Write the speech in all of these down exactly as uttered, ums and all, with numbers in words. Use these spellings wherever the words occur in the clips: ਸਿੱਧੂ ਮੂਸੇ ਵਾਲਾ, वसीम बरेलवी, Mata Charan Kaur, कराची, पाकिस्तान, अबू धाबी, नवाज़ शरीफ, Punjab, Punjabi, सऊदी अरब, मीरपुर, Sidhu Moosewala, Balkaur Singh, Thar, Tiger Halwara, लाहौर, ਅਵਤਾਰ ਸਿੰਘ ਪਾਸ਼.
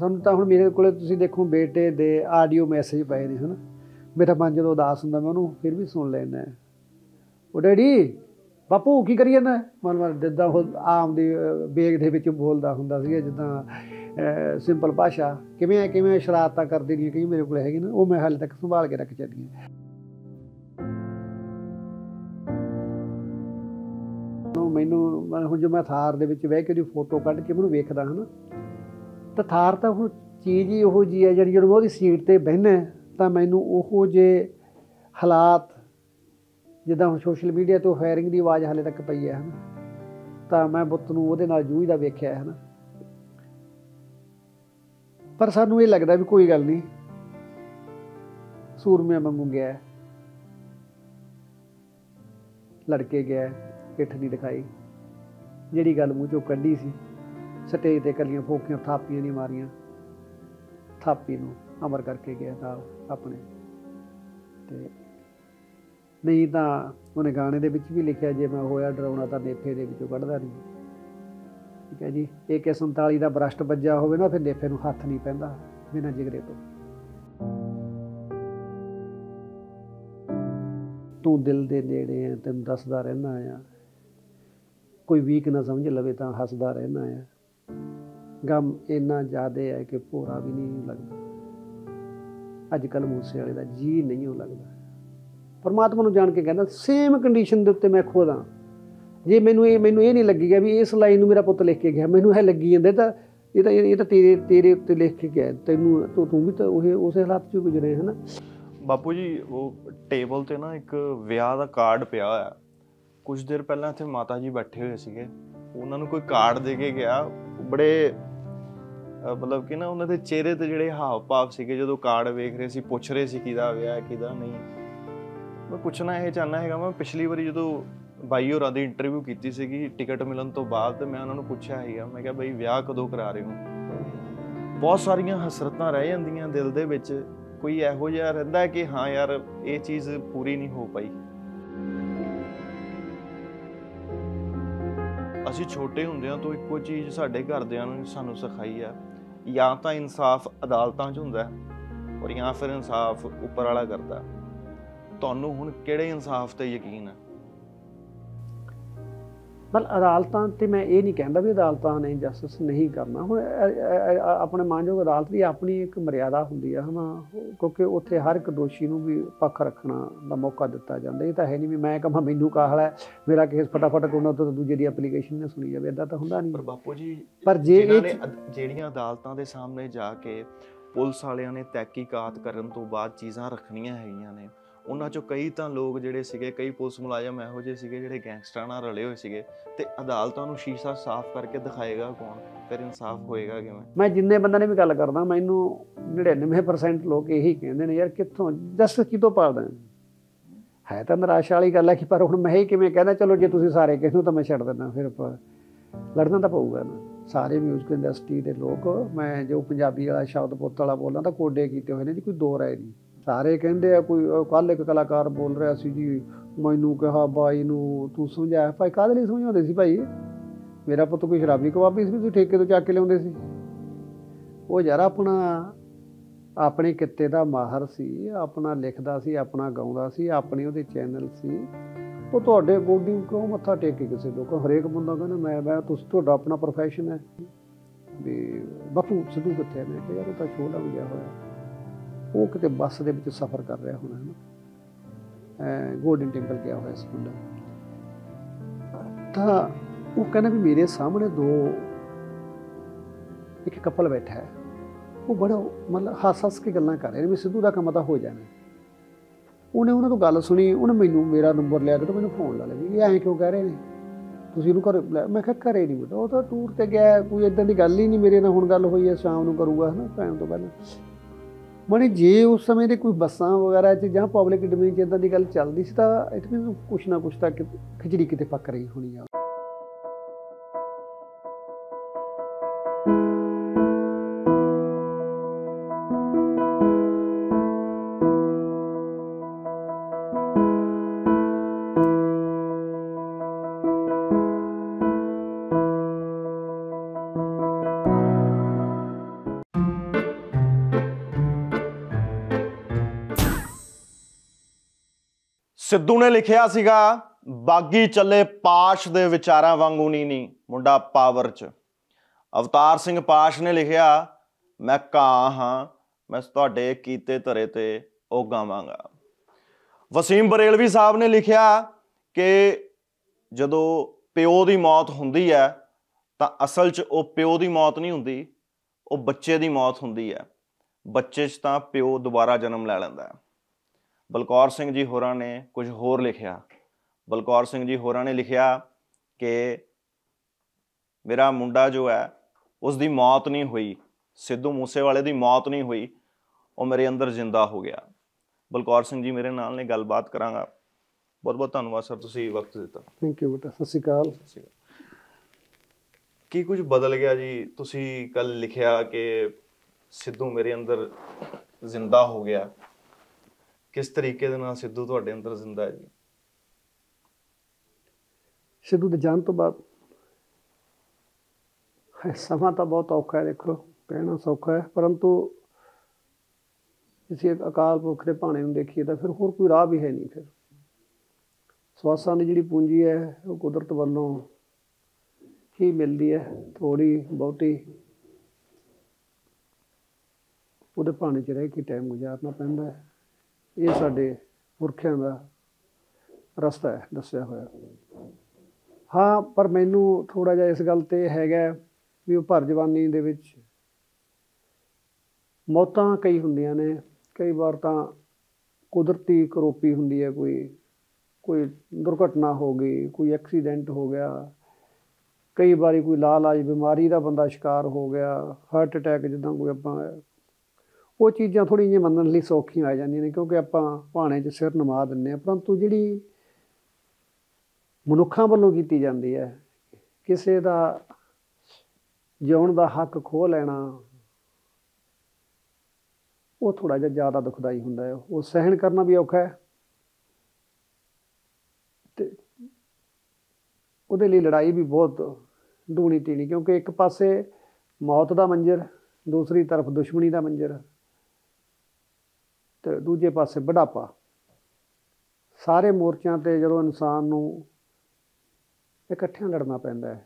ਸਾਨੂੰ ਤਾਂ ਹੁਣ ਮੇਰੇ ਕੋਲੇ ਤੁਸੀਂ ਦੇਖੋ ਬੇਟੇ ਦੇ ਆਡੀਓ ਮੈਸੇਜ ਪਏ ਨੇ ਹਨ। ਮੇਰਾ ਮਨ ਜਦੋਂ ਉਦਾਸ ਹੁੰਦਾ ਮੈਂ ਉਹਨੂੰ ਫਿਰ ਵੀ ਸੁਣ ਲੈਂਦਾ। ਉਹ ਡੈਡੀ ਬਾਪੂ ਕੀ ਕਰੀ ਜਾਂਦਾ ਮਨ ਮਨ ਜਿੱਦਾਂ ਉਹ ਆਮ ਦੀ ਬੇਗ ਦੇ ਵਿੱਚ ਬੋਲਦਾ ਹੁੰਦਾ ਸੀਗਾ ਜਿੱਦਾਂ ਸਿੰਪਲ ਭਾਸ਼ਾ ਕਿਵੇਂ ਹੈ ਕਿਵੇਂ ਸ਼ਰਾਰਤਾਂ ਕਰਦੀ ਨਹੀਂ ਕਈ ਮੇਰੇ ਕੋਲ ਹੈਗੀ ਨਾ ਉਹ ਮੈਂ ਹਾਲੇ ਤੱਕ ਸੰਭਾਲ ਕੇ ਰੱਖ ਚੱਲੀ। ਮੈਨੂੰ ਹੁਣ ਜੋ ਮੈਂ ਥਾਰ ਦੇ ਵਿੱਚ ਬਹਿ ਕੇ ਉਹਦੀ ਫੋਟੋ ਕੱਢ ਕੇ ਮੈਨੂੰ ਵੇਖਦਾ ਹੈ ਨਾ ਤਾਂ ਥਾਰ ਤਾਂ ਹੁਣ ਚੀਜ਼ ਹੀ ਉਹੋ ਜਿਹੀ ਹੈ ਜਿਹੜੀ ਜਦੋਂ ਮੈਂ ਉਹਦੀ ਸੀਟ 'ਤੇ ਬਹਿੰਦਾ ਤਾਂ ਮੈਨੂੰ ਉਹੋ ਜਿਹੇ ਹਾਲਾਤ ਜਿੱਦਾਂ ਹੁਣ ਸੋਸ਼ਲ ਮੀਡੀਆ 'ਤੇ ਫਾਇਰਿੰਗ ਦੀ ਆਵਾਜ਼ ਹਾਲੇ ਤੱਕ ਪਈ ਹੈ ਹੈ ਨਾ ਤਾਂ ਮੈਂ ਬੁੱਤ ਨੂੰ ਉਹਦੇ ਨਾਲ ਜੂਝਦਾ ਵੇਖਿਆ ਹੈ ਨਾ। ਪਰ ਸਾਨੂੰ ਇਹ ਲੱਗਦਾ ਵੀ ਕੋਈ ਗੱਲ ਨਹੀਂ ਸੂਰਮਿਆਂ ਵਾਂਗੂ ਗਿਆ ਲੜਕੇ ਗਿਆ ਪਿੱਠ ਨਹੀਂ ਦਿਖਾਈ ਜਿਹੜੀ ਗੱਲ ਮੂੰਹ 'ਚੋਂ ਕੱਢੀ ਸੀ ਸਟੇਜ 'ਤੇ ਇਕੱਲੀਆਂ ਫੋਕੀਆਂ ਥਾਪੀਆਂ ਨਹੀਂ ਮਾਰੀਆਂ ਥਾਪੀ ਨੂੰ ਅਮਰ ਕਰਕੇ ਗਿਆ ਤਾਂ ਆਪਣੇ ਅਤੇ ਨਹੀਂ ਤਾਂ ਉਹਨੇ ਗਾਣੇ ਦੇ ਵਿੱਚ ਵੀ ਲਿਖਿਆ ਜੇ ਮੈਂ ਹੋਇਆ ਡਰਾਉਣਾ ਤਾਂ ਨੇਫੇ ਦੇ ਵਿੱਚੋਂ ਕੱਢਦਾ ਨਹੀਂ। ਠੀਕ ਹੈ ਜੀ ਏ ਕੇ ਸੰਤਾਲੀ ਦਾ ਬਰੱਸ਼ਟ ਵੱਜਿਆ ਹੋਵੇ ਨਾ ਫਿਰ ਨੇਫੇ ਨੂੰ ਹੱਥ ਨਹੀਂ ਪੈਂਦਾ ਬਿਨਾਂ ਜਿਗਰੇ ਤੋਂ। ਤੂੰ ਦਿਲ ਦੇ ਨੇੜੇ ਹੈ ਤੈਨੂੰ ਦੱਸਦਾ ਰਹਿੰਦਾ ਆ ਕੋਈ ਵੀਕ ਨਾ ਸਮਝ ਲਵੇ ਤਾਂ ਹੱਸਦਾ ਰਹਿੰਦਾ ਆ ਗਮ ਇੰਨਾ ਜ਼ਿਆਦਾ ਹੈ ਕਿ ਭੋਰਾ ਵੀ ਨਹੀਂ ਲੱਗਦਾ। ਅੱਜ ਕੱਲ੍ਹ ਮੂਸੇ ਵਾਲੇ ਦਾ ਜੀ ਨਹੀਂ ਉਹ ਲੱਗਦਾ। ਪਰਮਾਤਮਾ ਨੂੰ ਜਾਣ ਕੇ ਕਹਿੰਦਾ ਸੇਮ ਕੰਡੀਸ਼ਨ ਦੇ ਉੱਤੇ ਮੈਂ ਖੁਦ ਹਾਂ। ਜੇ ਮੈਨੂੰ ਇਹ ਮੈਨੂੰ ਇਹ ਨਹੀਂ ਲੱਗੀ ਗਿਆ ਵੀ ਇਸ ਲਾਈਨ ਨੂੰ ਮੇਰਾ ਪੁੱਤ ਲਿਖ ਕੇ ਗਿਆ ਮੈਨੂੰ ਇਹ ਲੱਗੀ ਜਾਂਦਾ ਤਾਂ ਇਹ ਤਾਂ ਇਹ ਤਾਂ ਤੇਰੇ ਤੇਰੇ ਉੱਤੇ ਲਿਖ ਕੇ ਗਿਆ ਤੈਨੂੰ ਤੂੰ ਤੂੰ ਵੀ ਤਾਂ ਉਹ ਉਸੇ ਹਾਲਾਤ 'ਚ ਗੁਜ਼ਰੇ ਹੈ ਨਾ। ਬਾਪੂ ਜੀ ਉਹ ਟੇਬਲ 'ਤੇ ਨਾ ਇੱਕ ਵਿਆਹ ਦਾ ਕਾਰਡ ਪਿਆ ਹੋਇਆ। ਕੁਝ ਦੇਰ ਪਹਿਲਾਂ ਇੱਥੇ ਮਾਤਾ ਜੀ ਬੈਠੇ ਹੋਏ ਸੀਗੇ ਉਹਨਾਂ ਨੂੰ ਕੋਈ ਕਾਰਡ ਦੇ ਕੇ ਗਿਆ ਬੜੇ ਮਤਲਬ ਕਿ ਨਾ ਉਹਨਾਂ ਦੇ ਚਿਹਰੇ 'ਤੇ ਜਿਹੜੇ ਹਾਵ ਭਾਵ ਸੀਗੇ ਜਦੋਂ ਕਾਰਡ ਵੇਖ ਰਹੇ ਸੀ ਪੁੱਛ ਰਹੇ ਸੀ ਕਿਹਦਾ ਵਿਆਹ ਕਿਹਦਾ ਨਹੀਂ। ਮੈਂ ਪੁੱਛਣਾ ਇਹ ਚਾਹੁੰਦਾ ਹੈਗਾ ਮੈਂ ਪਿਛਲੀ ਵਾਰੀ ਜਦੋਂ ਬਾਈ ਹੋਰਾਂ ਦੀ ਇੰਟਰਵਿਊ ਕੀਤੀ ਸੀਗੀ ਟਿਕਟ ਮਿਲਣ ਤੋਂ ਬਾਅਦ ਤਾਂ ਮੈਂ ਉਹਨਾਂ ਨੂੰ ਪੁੱਛਿਆ ਸੀਗਾ ਮੈਂ ਕਿਹਾ ਬਈ ਵਿਆਹ ਕਦੋਂ ਕਰਾ ਰਹੇ ਹੋ। ਬਹੁਤ ਸਾਰੀਆਂ ਹਸਰਤਾਂ ਰਹਿ ਜਾਂਦੀਆਂ ਦਿਲ ਦੇ ਵਿੱਚ ਕੋਈ ਇਹੋ ਜਿਹਾ ਰਹਿੰਦਾ ਕਿ ਹਾਂ ਯਾਰ ਇਹ ਚੀਜ਼ ਪੂਰੀ ਨਹੀਂ ਹੋ ਪਾਈ। ਅਸੀਂ ਛੋਟੇ ਹੁੰਦਿਆਂ ਤੋਂ ਇੱਕੋ ਚੀਜ਼ ਸਾਡੇ ਘਰਦਿਆਂ ਨੂੰ ਸਾਨੂੰ ਸਿਖਾਈ ਆ ਜਾਂ ਤਾਂ ਇਨਸਾਫ ਅਦਾਲਤਾਂ 'ਚ ਹੁੰਦਾ ਔਰ ਜਾਂ ਫਿਰ ਇਨਸਾਫ ਉੱਪਰ ਵਾਲਾ ਕਰਦਾ। ਤੁਹਾਨੂੰ ਹੁਣ ਕਿਹੜੇ ਇਨਸਾਫ 'ਤੇ ਯਕੀਨ ਆ? ਪਰ ਅਦਾਲਤਾਂ 'ਤੇ ਮੈਂ ਇਹ ਨਹੀਂ ਕਹਿੰਦਾ ਵੀ ਅਦਾਲਤਾਂ ਨੇ ਜਸਟਿਸ ਨਹੀਂ ਕਰਨਾ। ਹੁਣ ਆਪਣੇ ਮਾਨਯੋਗ ਅਦਾਲਤ ਦੀ ਆਪਣੀ ਇੱਕ ਮਰਿਆਦਾ ਹੁੰਦੀ ਆ ਹੈ ਨਾ ਕਿਉਂਕਿ ਉੱਥੇ ਹਰ ਇੱਕ ਦੋਸ਼ੀ ਨੂੰ ਵੀ ਪੱਖ ਰੱਖਣਾ ਦਾ ਮੌਕਾ ਦਿੱਤਾ ਜਾਂਦਾ। ਇਹ ਤਾਂ ਹੈ ਨਹੀਂ ਵੀ ਮੈਂ ਕਹਾਂ ਮੈਨੂੰ ਕਾਹਲ ਹੈ ਮੇਰਾ ਕੇਸ ਫਟਾਫਟ ਕੋਨਾ ਤੋਂ ਦੂਜੇ ਦੀ ਐਪਲੀਕੇਸ਼ਨ ਨੇ ਸੁਣੀ ਜਾਵੇ ਇੱਦਾਂ ਤਾਂ ਹੁੰਦਾ ਨਹੀਂ। ਪਰ ਬਾਪੂ ਜੀ ਪਰ ਜੇ ਜਿਹੜੀਆਂ ਅਦਾਲਤਾਂ ਦੇ ਸਾਹਮਣੇ ਜਾ ਕੇ ਪੁਲਿਸ ਵਾਲਿਆਂ ਨੇ ਤਹਿਕੀਕਾਤ ਕਰਨ ਤੋਂ ਬਾਅਦ ਚੀਜ਼ਾਂ ਰੱਖਣੀਆਂ ਹੈਗੀਆਂ ਨੇ ਉਹਨਾਂ 'ਚੋਂ ਕਈ ਤਾਂ ਲੋਕ ਜਿਹੜੇ ਸੀਗੇ ਕਈ ਪੁਲਿਸ ਮੁਲਾਜ਼ਮ ਇਹੋ ਜਿਹੇ ਸੀਗੇ ਜਿਹੜੇ ਗੈਂਗਸਟਰਾਂ ਨਾਲ ਰਲੇ ਹੋਏ ਸੀਗੇ ਅਤੇ ਅਦਾਲਤਾਂ ਨੂੰ ਸ਼ੀਸ਼ਾ ਸਾਫ਼ ਕਰਕੇ ਦਿਖਾਏਗਾ ਕੌਣ ਫਿਰ ਇਨਸਾਫ ਹੋਏਗਾ ਕਿਵੇਂ? ਮੈਂ ਜਿੰਨੇ ਬੰਦਿਆਂ ਨੇ ਵੀ ਗੱਲ ਕਰਦਾ ਮੈਨੂੰ ਨੜਿਨਵੇਂ ਪਰਸੈਂਟ ਲੋਕ ਇਹੀ ਕਹਿੰਦੇ ਨੇ ਯਾਰ ਕਿੱਥੋਂ ਜਸਟਿਸ ਕਿਤੋਂ ਪਾਲਦਾ ਹੈ ਤਾਂ ਨਿਰਾਸ਼ਾ ਵਾਲੀ ਗੱਲ ਹੈ ਕਿ ਪਰ ਹੁਣ ਮੈਂ ਇਹ ਕਿਵੇਂ ਕਹਿੰਦਾ ਚਲੋ ਜੇ ਤੁਸੀਂ ਸਾਰੇ ਕਹਿੰਦੇ ਹੋ ਤਾਂ ਮੈਂ ਛੱਡ ਦਿੰਦਾ ਫਿਰ ਲੜਨਾ ਤਾਂ ਪਊਗਾ ਨਾ। ਸਾਰੇ ਮਿਊਜ਼ਿਕ ਇੰਡਸਟਰੀ ਦੇ ਲੋਕ ਮੈਂ ਜੋ ਪੰਜਾਬੀ ਵਾਲਾ ਸ਼ਬਦ ਪੁੱਤ ਵਾਲਾ ਬੋਲਾਂ ਤਾਂ ਕੋਡੇ ਕੀਤੇ ਹੋਏ ਨੇ ਜੀ ਕੋਈ ਦੋ ਰਾਏ ਨਹੀਂ। ਸਾਰੇ ਕਹਿੰਦੇ ਆ ਕੋਈ ਕੱਲ੍ਹ ਇੱਕ ਕਲਾਕਾਰ ਬੋਲ ਰਿਹਾ ਸੀ ਜੀ ਮੈਨੂੰ ਕਿਹਾ ਬਾਈ ਨੂੰ ਤੂੰ ਸਮਝਾਇਆ ਭਾਈ ਕਾਹਦੇ ਲਈ ਸਮਝਾਉਂਦੇ ਸੀ ਭਾਈ ਮੇਰਾ ਪੁੱਤ ਕੋਈ ਸ਼ਰਾਬੀ ਕਬਾਬੀ ਸੀ ਤੁਸੀਂ ਠੇਕੇ ਤੋਂ ਚੱਕ ਕੇ ਲਿਆਉਂਦੇ ਸੀ। ਉਹ ਯਾਰ ਆਪਣਾ ਆਪਣੇ ਕਿੱਤੇ ਦਾ ਮਾਹਰ ਸੀ ਆਪਣਾ ਲਿਖਦਾ ਸੀ ਆਪਣਾ ਗਾਉਂਦਾ ਸੀ ਆਪਣੀ ਉਹਦੇ ਚੈਨਲ ਸੀ। ਉਹ ਤੁਹਾਡੇ ਬੋਡੀ ਕਿਉਂ ਮੱਥਾ ਟੇਕ ਕੇ ਕਿਸੇ ਲੋਕ ਹਰੇਕ ਬੰਦਾ ਕਹਿੰਦਾ ਮੈਂ ਮੈਂ ਤੁਸੀਂ ਤੁਹਾਡਾ ਆਪਣਾ ਪ੍ਰੋਫੈਸ਼ਨ ਹੈ ਵੀ ਬਾਪੂ ਸਿੱਧੂ ਕਿੱਥੇ ਮੈਂ ਕਿਹਾ ਯਾਰ ਉਹ ਤਾਂ ਸ਼ੋਅ ਲੱਗ ਗਿਆ ਹੋਇਆ ਉਹ ਕਿਤੇ ਬੱਸ ਦੇ ਵਿੱਚ ਸਫ਼ਰ ਕਰ ਰਿਹਾ ਹੋਣਾ ਹੈ ਨਾ ਗੋਲਡਨ ਟੈਂਪਲ ਗਿਆ ਹੋਇਆ ਸੀ ਮੁੰਡਾ ਤਾਂ ਉਹ ਕਹਿੰਦਾ ਵੀ ਮੇਰੇ ਸਾਹਮਣੇ ਦੋ ਇੱਕ ਕਪਲ ਬੈਠਾ ਹੈ ਉਹ ਬੜਾ ਮਤਲਬ ਹੱਸ ਹੱਸ ਕੇ ਗੱਲਾਂ ਕਰ ਰਹੇ ਨੇ ਵੀ ਸਿੱਧੂ ਦਾ ਕੰਮ ਤਾਂ ਹੋ ਜਾਣਾ। ਉਹਨੇ ਉਹਨਾਂ ਤੋਂ ਗੱਲ ਸੁਣੀ ਉਹਨੇ ਮੈਨੂੰ ਮੇਰਾ ਨੰਬਰ ਲਿਆ ਕੇ ਤਾਂ ਮੈਨੂੰ ਫੋਨ ਲਾ ਲਿਆ ਵੀ ਐਂ ਕਿਉਂ ਕਹਿ ਰਹੇ ਨੇ ਤੁਸੀਂ ਉਹਨੂੰ ਘਰੇ ਬੁਲਾਇਆ। ਮੈਂ ਕਿਹਾ ਘਰੇ ਨਹੀਂ ਬੇਟਾ ਉਹ ਤਾਂ ਟੂਰ 'ਤੇ ਗਿਆ ਕੋਈ ਇੱਦਾਂ ਦੀ ਗੱਲ ਹੀ ਨਹੀਂ ਮੇਰੇ ਨਾਲ ਹੁਣ ਗੱਲ ਹੋਈ ਹੈ ਸ਼ਾਮ ਨੂੰ ਕਰੂਗਾ ਹੈ ਨਾ ਭੈਣ ਤੋਂ ਪਹਿਲਾਂ। ਮਣੀ ਜੇ ਉਸ ਸਮੇਂ ਦੇ ਕੋਈ ਬੱਸਾਂ ਵਗੈਰਾ 'ਚ ਜਾਂ ਪਬਲਿਕ ਡੋਮੇਨ 'ਚ ਇੱਦਾਂ ਦੀ ਗੱਲ ਚੱਲਦੀ ਸੀ ਤਾਂ ਇਟ ਮੀਨਸ ਕੁਛ ਨਾ ਕੁਛ ਤਾਂ ਖਿਚੜੀ ਕਿਤੇ ਪੱਕ ਰਹੀ ਹੋਣੀ ਆ। सिद्धू ने लिखिया सीगा बागी चले पाश दे विचारां वांगू नी नी मुंडा पावर च। अवतार सिंह पाश ने लिखिया मैं ਕਾਂ हां मैं तुहाडे कीते धरे ते ਉਹ ਗਾਵਾਂਗਾ। वसीम बरेलवी साहब ने लिखिया कि ਜਦੋਂ ਪਿਓ ਦੀ मौत ਹੁੰਦੀ है ਤਾਂ असल च ਉਹ ਪਿਓ ਦੀ मौत नहीं ਹੁੰਦੀ, ਉਹ ਬੱਚੇ ਦੀ मौत ਹੁੰਦੀ है। ਬੱਚੇ 'ਚ ਤਾਂ ਪਿਓ ਦੁਬਾਰਾ ਜਨਮ ਲੈ ਲੈਂਦਾ है। बलकौर सिंह जी होरां ने कुछ होर लिखिया। बलकौर सिंह जी होरां ने लिखिया कि मेरा मुंडा जो है उसकी मौत नहीं हुई, सिद्धू मूसेवाले की मौत नहीं हुई, और मेरे अंदर जिंदा हो गया। बलकौर सिंह जी मेरे नाल ने गलबात करांगा। बहुत बहुत धन्यवाद सर, तुसीं वक्त दिता। थैंक यू बेटा, सत श्री अकाल। की कुछ बदल गया जी? तुसीं कल लिखिया कि सिद्धू मेरे अंदर जिंदा हो गया, किस तरीके दे नाल सिद्धू तुहाडे अंदर जिंदा है जी? सिद्धू दे जान तो बाद समा तो बहुत औखा है, देखो कहना सौखा है, परंतु किसी अकाल पुरख के भाने में देखिए तो फिर होर कोई राह भी है नहीं। फिर स्वासां की जिहड़ी पूंजी है वो कुदरत वालों ही मिलती है, थोड़ी बहुती वो भाने च रह के टाइम गुजारना पैंदा है। ये साडे पुरखियां दा रस्ता है दस्या होया। हाँ, पर मैनू थोड़ा जिहा इस गल ते हैगा भी वो भर जवानी दे विच मौतां कई हुंदियां ने, कई बार तां कुदरती करोपी हुंदी है, कोई कोई दुर्घटना हो गई, कोई एक्सीडेंट हो गया, कई बारी कोई लालाज बीमारी दा बंदा शिकार हो गया, हार्ट अटैक जिद्दां कोई आपां वो चीज़ा थोड़ी जी मनने लिए सौखिया आ जाए, क्योंकि आप भाने च सिर नमा दें। परंतु जी मनुखा वालों की जाती है किसी का जीवन का हक खो लेना, वो थोड़ा जा ज़्यादा दुखदाई होंगे, वो सहन करना भी औखा है, तो वो लड़ाई भी बहुत डूनी तीनी, क्योंकि एक पासे मौत का मंजर, दूसरी तरफ दुश्मनी का मंजर, तो दूजे पासे बुढ़ापा। सारे मोर्चों पर जो इंसान इकट्ठे लड़ना पैंदा है।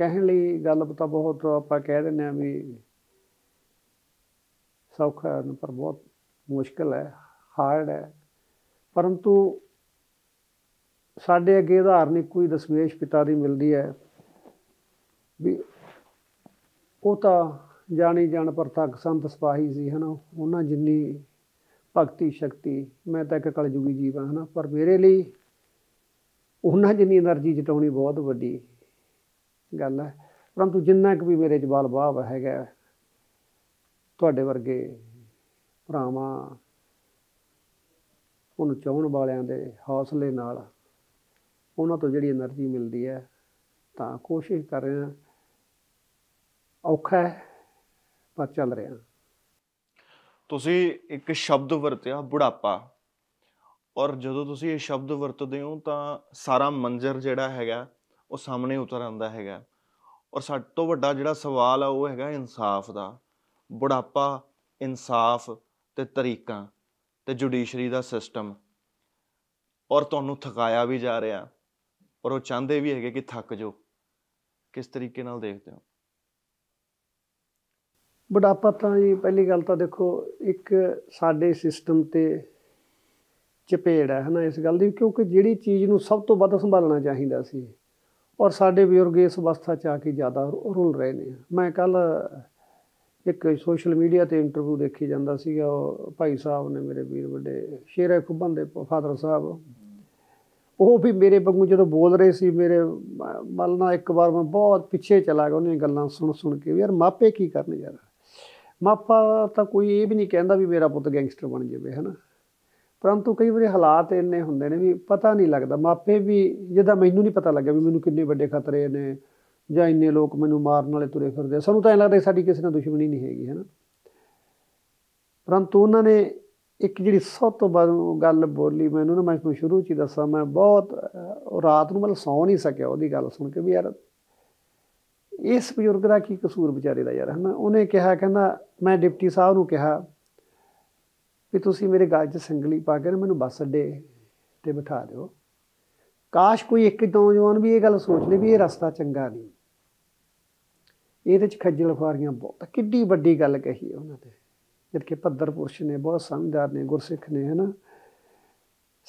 कहने लई गल तां बहुत आपां कह दिंदे आ भी सौखा, पर बहुत मुश्किल है, हार्ड है। परंतु साडे अगे उदाहरण इक्को ही दसमेश पिता की मिलती है भी वो तां जानी जान परतक संत सिपाही सी, है ना, उन्होंने जिनी भगती शक्ति, मैं तो एक कलयुगी जीव हाँ, है ना, पर मेरे लिए उन्होंने जिनी एनर्जी जटाउनी बहुत वड्डी गल है। परंतु जिन्ना क भी मेरे च बाल भाव हैगा तुहाडे वर्गे भरावां उन्हूं चाहण वालियां दे हौसले नाल उन्हां तों जिहड़ी एनर्जी मिलती है, तां कोशिश कर रहे हैं। औखा है पर चल रहे हैं। तुसी एक शब्द वरत्या बुढ़ापा, और जदों तुसी ये शब्द वरतदे हो तां सारा मंजर जिहड़ा हैगा वो सामने उतर आंदा हैगा। और सब तों वड्डा जिहड़ा सवाल है वो हैगा इंसाफ दा। बुढ़ापा, इंसाफ ते तरीकां ते जुडिशरी दा सिस्टम, और तुहानूं थकाया भी जा रहा, और वो चाहते भी है कि थक जाओ। किस तरीके नाल देखते हो बुढ़ापा? तो जी पहली गल तो देखो एक साडे सिस्टम ते चपेड़ है, है ना, इस गल दी, क्योंकि जिहड़ी चीज़ नूं सब तो वध संभालना चाहिदा सी, और साडे बजुर्ग इस अवस्था च आके ज़्यादा रुल रहे ने। मैं कल एक सोशल मीडिया ते इंटरव्यू देखी जांदा सीगा, और भाई साहब ने मेरे वीर वड्डे शेरे खुब्बन दे फादर साहब, वो भी मेरे वांगू जो बोल रहे सी, मेरे मल ना एक बार मैं बहुत पिछे चला गया उन्हें गल्लां सुन सुन के भी, यार मापे की करन यार। ਮਾਪਾ ਤਾਂ ਕੋਈ ਇਹ ਵੀ ਨਹੀਂ ਕਹਿੰਦਾ ਵੀ ਮੇਰਾ ਪੁੱਤ ਗੈਂਗਸਟਰ ਬਣ ਜਾਵੇ, ਹੈ ਨਾ, ਪਰੰਤੂ ਕਈ ਵਾਰੀ ਹਾਲਾਤ ਇੰਨੇ ਹੁੰਦੇ ਨੇ ਵੀ ਪਤਾ ਨਹੀਂ ਲੱਗਦਾ। ਮਾਪੇ ਵੀ ਜਿੱਦਾਂ ਮੈਨੂੰ ਨਹੀਂ ਪਤਾ ਲੱਗਿਆ ਵੀ ਮੈਨੂੰ ਕਿੰਨੇ ਵੱਡੇ ਖਤਰੇ ਨੇ, ਜਾਂ ਇੰਨੇ ਲੋਕ ਮੈਨੂੰ ਮਾਰਨ ਵਾਲੇ ਤੁਰੇ ਫਿਰਦੇ, ਸਾਨੂੰ ਤਾਂ ਐਂ ਲੱਗਦਾ ਸਾਡੀ ਕਿਸੇ ਨਾਲ ਦੁਸ਼ਮਣੀ ਨਹੀਂ ਹੈਗੀ, ਹੈ ਨਾ। ਪਰੰਤੂ ਉਹਨਾਂ ਨੇ ਇੱਕ ਜਿਹੜੀ ਸਭ ਤੋਂ ਵੱਧ ਗੱਲ ਬੋਲੀ ਮੈਨੂੰ ਨਾ, ਮੈਂ ਤੁਹਾਨੂੰ ਸ਼ੁਰੂ 'ਚ ਹੀ ਦੱਸਾਂ, ਮੈਂ ਬਹੁਤ ਰਾਤ ਨੂੰ ਮਤਲਬ ਸੌਂ ਨਹੀਂ ਸਕਿਆ ਉਹਦੀ ਗੱਲ ਸੁਣ ਕੇ ਵੀ ਯਾਰ इस बजुर्ग का की कसूर बेचारे का यार, है ना। उन्हें कहा, कहना मैं डिप्टी साहब को कहा भी तुसी मेरे गल च संगली पा के ना मैनूं बस अड्डे ते बिठा दो। काश कोई एक नौजवान भी ये गल सोच ले भी ये रास्ता चंगा नहीं, ये खज्जल खुआरियां बहुत किड्डी वड्डी गल कही है उन्होंने, जबकि भद्र पुरुष ने, बहुत समझदार ने, गुरसिख ने, है ना,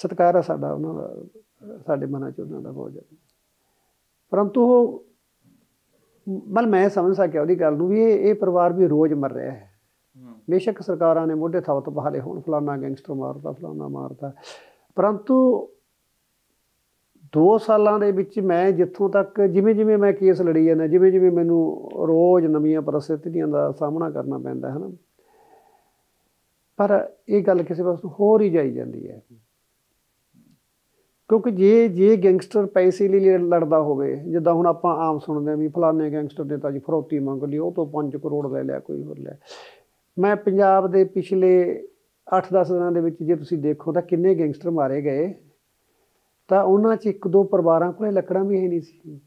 सत्कार है साडा उन्हां दा, साडे मनां च उन्हां दा बहुत ज़्यादा। परंतु मतलब मैं समझ सकिया उहदी गल नूं भी ये परिवार भी रोज़ मर रहा है। बेशक सरकारां ने मोढे थाव तो बहाले होण, फलाना गैंगस्टर मारदा, फलाना मारदा, परंतु दो सालों के विच मैं जितों तक जिमें जिमें मैं केस लड़ी जाना, जिमें जिमें मैनू रोज़ नवीं परिस्थितियां का सामना करना पैंदा है ना, पर ये गल किसी पास होर ही जाई जाती है। क्योंकि जे जे गैंगस्टर पैसे लिए लड़ता होवे, जिद्दां हुण आपां आम सुणदे भी फलाने गैंगस्टर ने तां जी फरौती मंग लई, उह तों पाँच करोड़ ले लिया, कोई होर लै। मैं पंजाब दे पिछले अठ दस दिनां दे विच जे तुसीं देखो तां किन्ने गैंगस्टर मारे गए, तां उन्हां च इक दो परिवारां कोल लकड़ां भी है नहीं सी।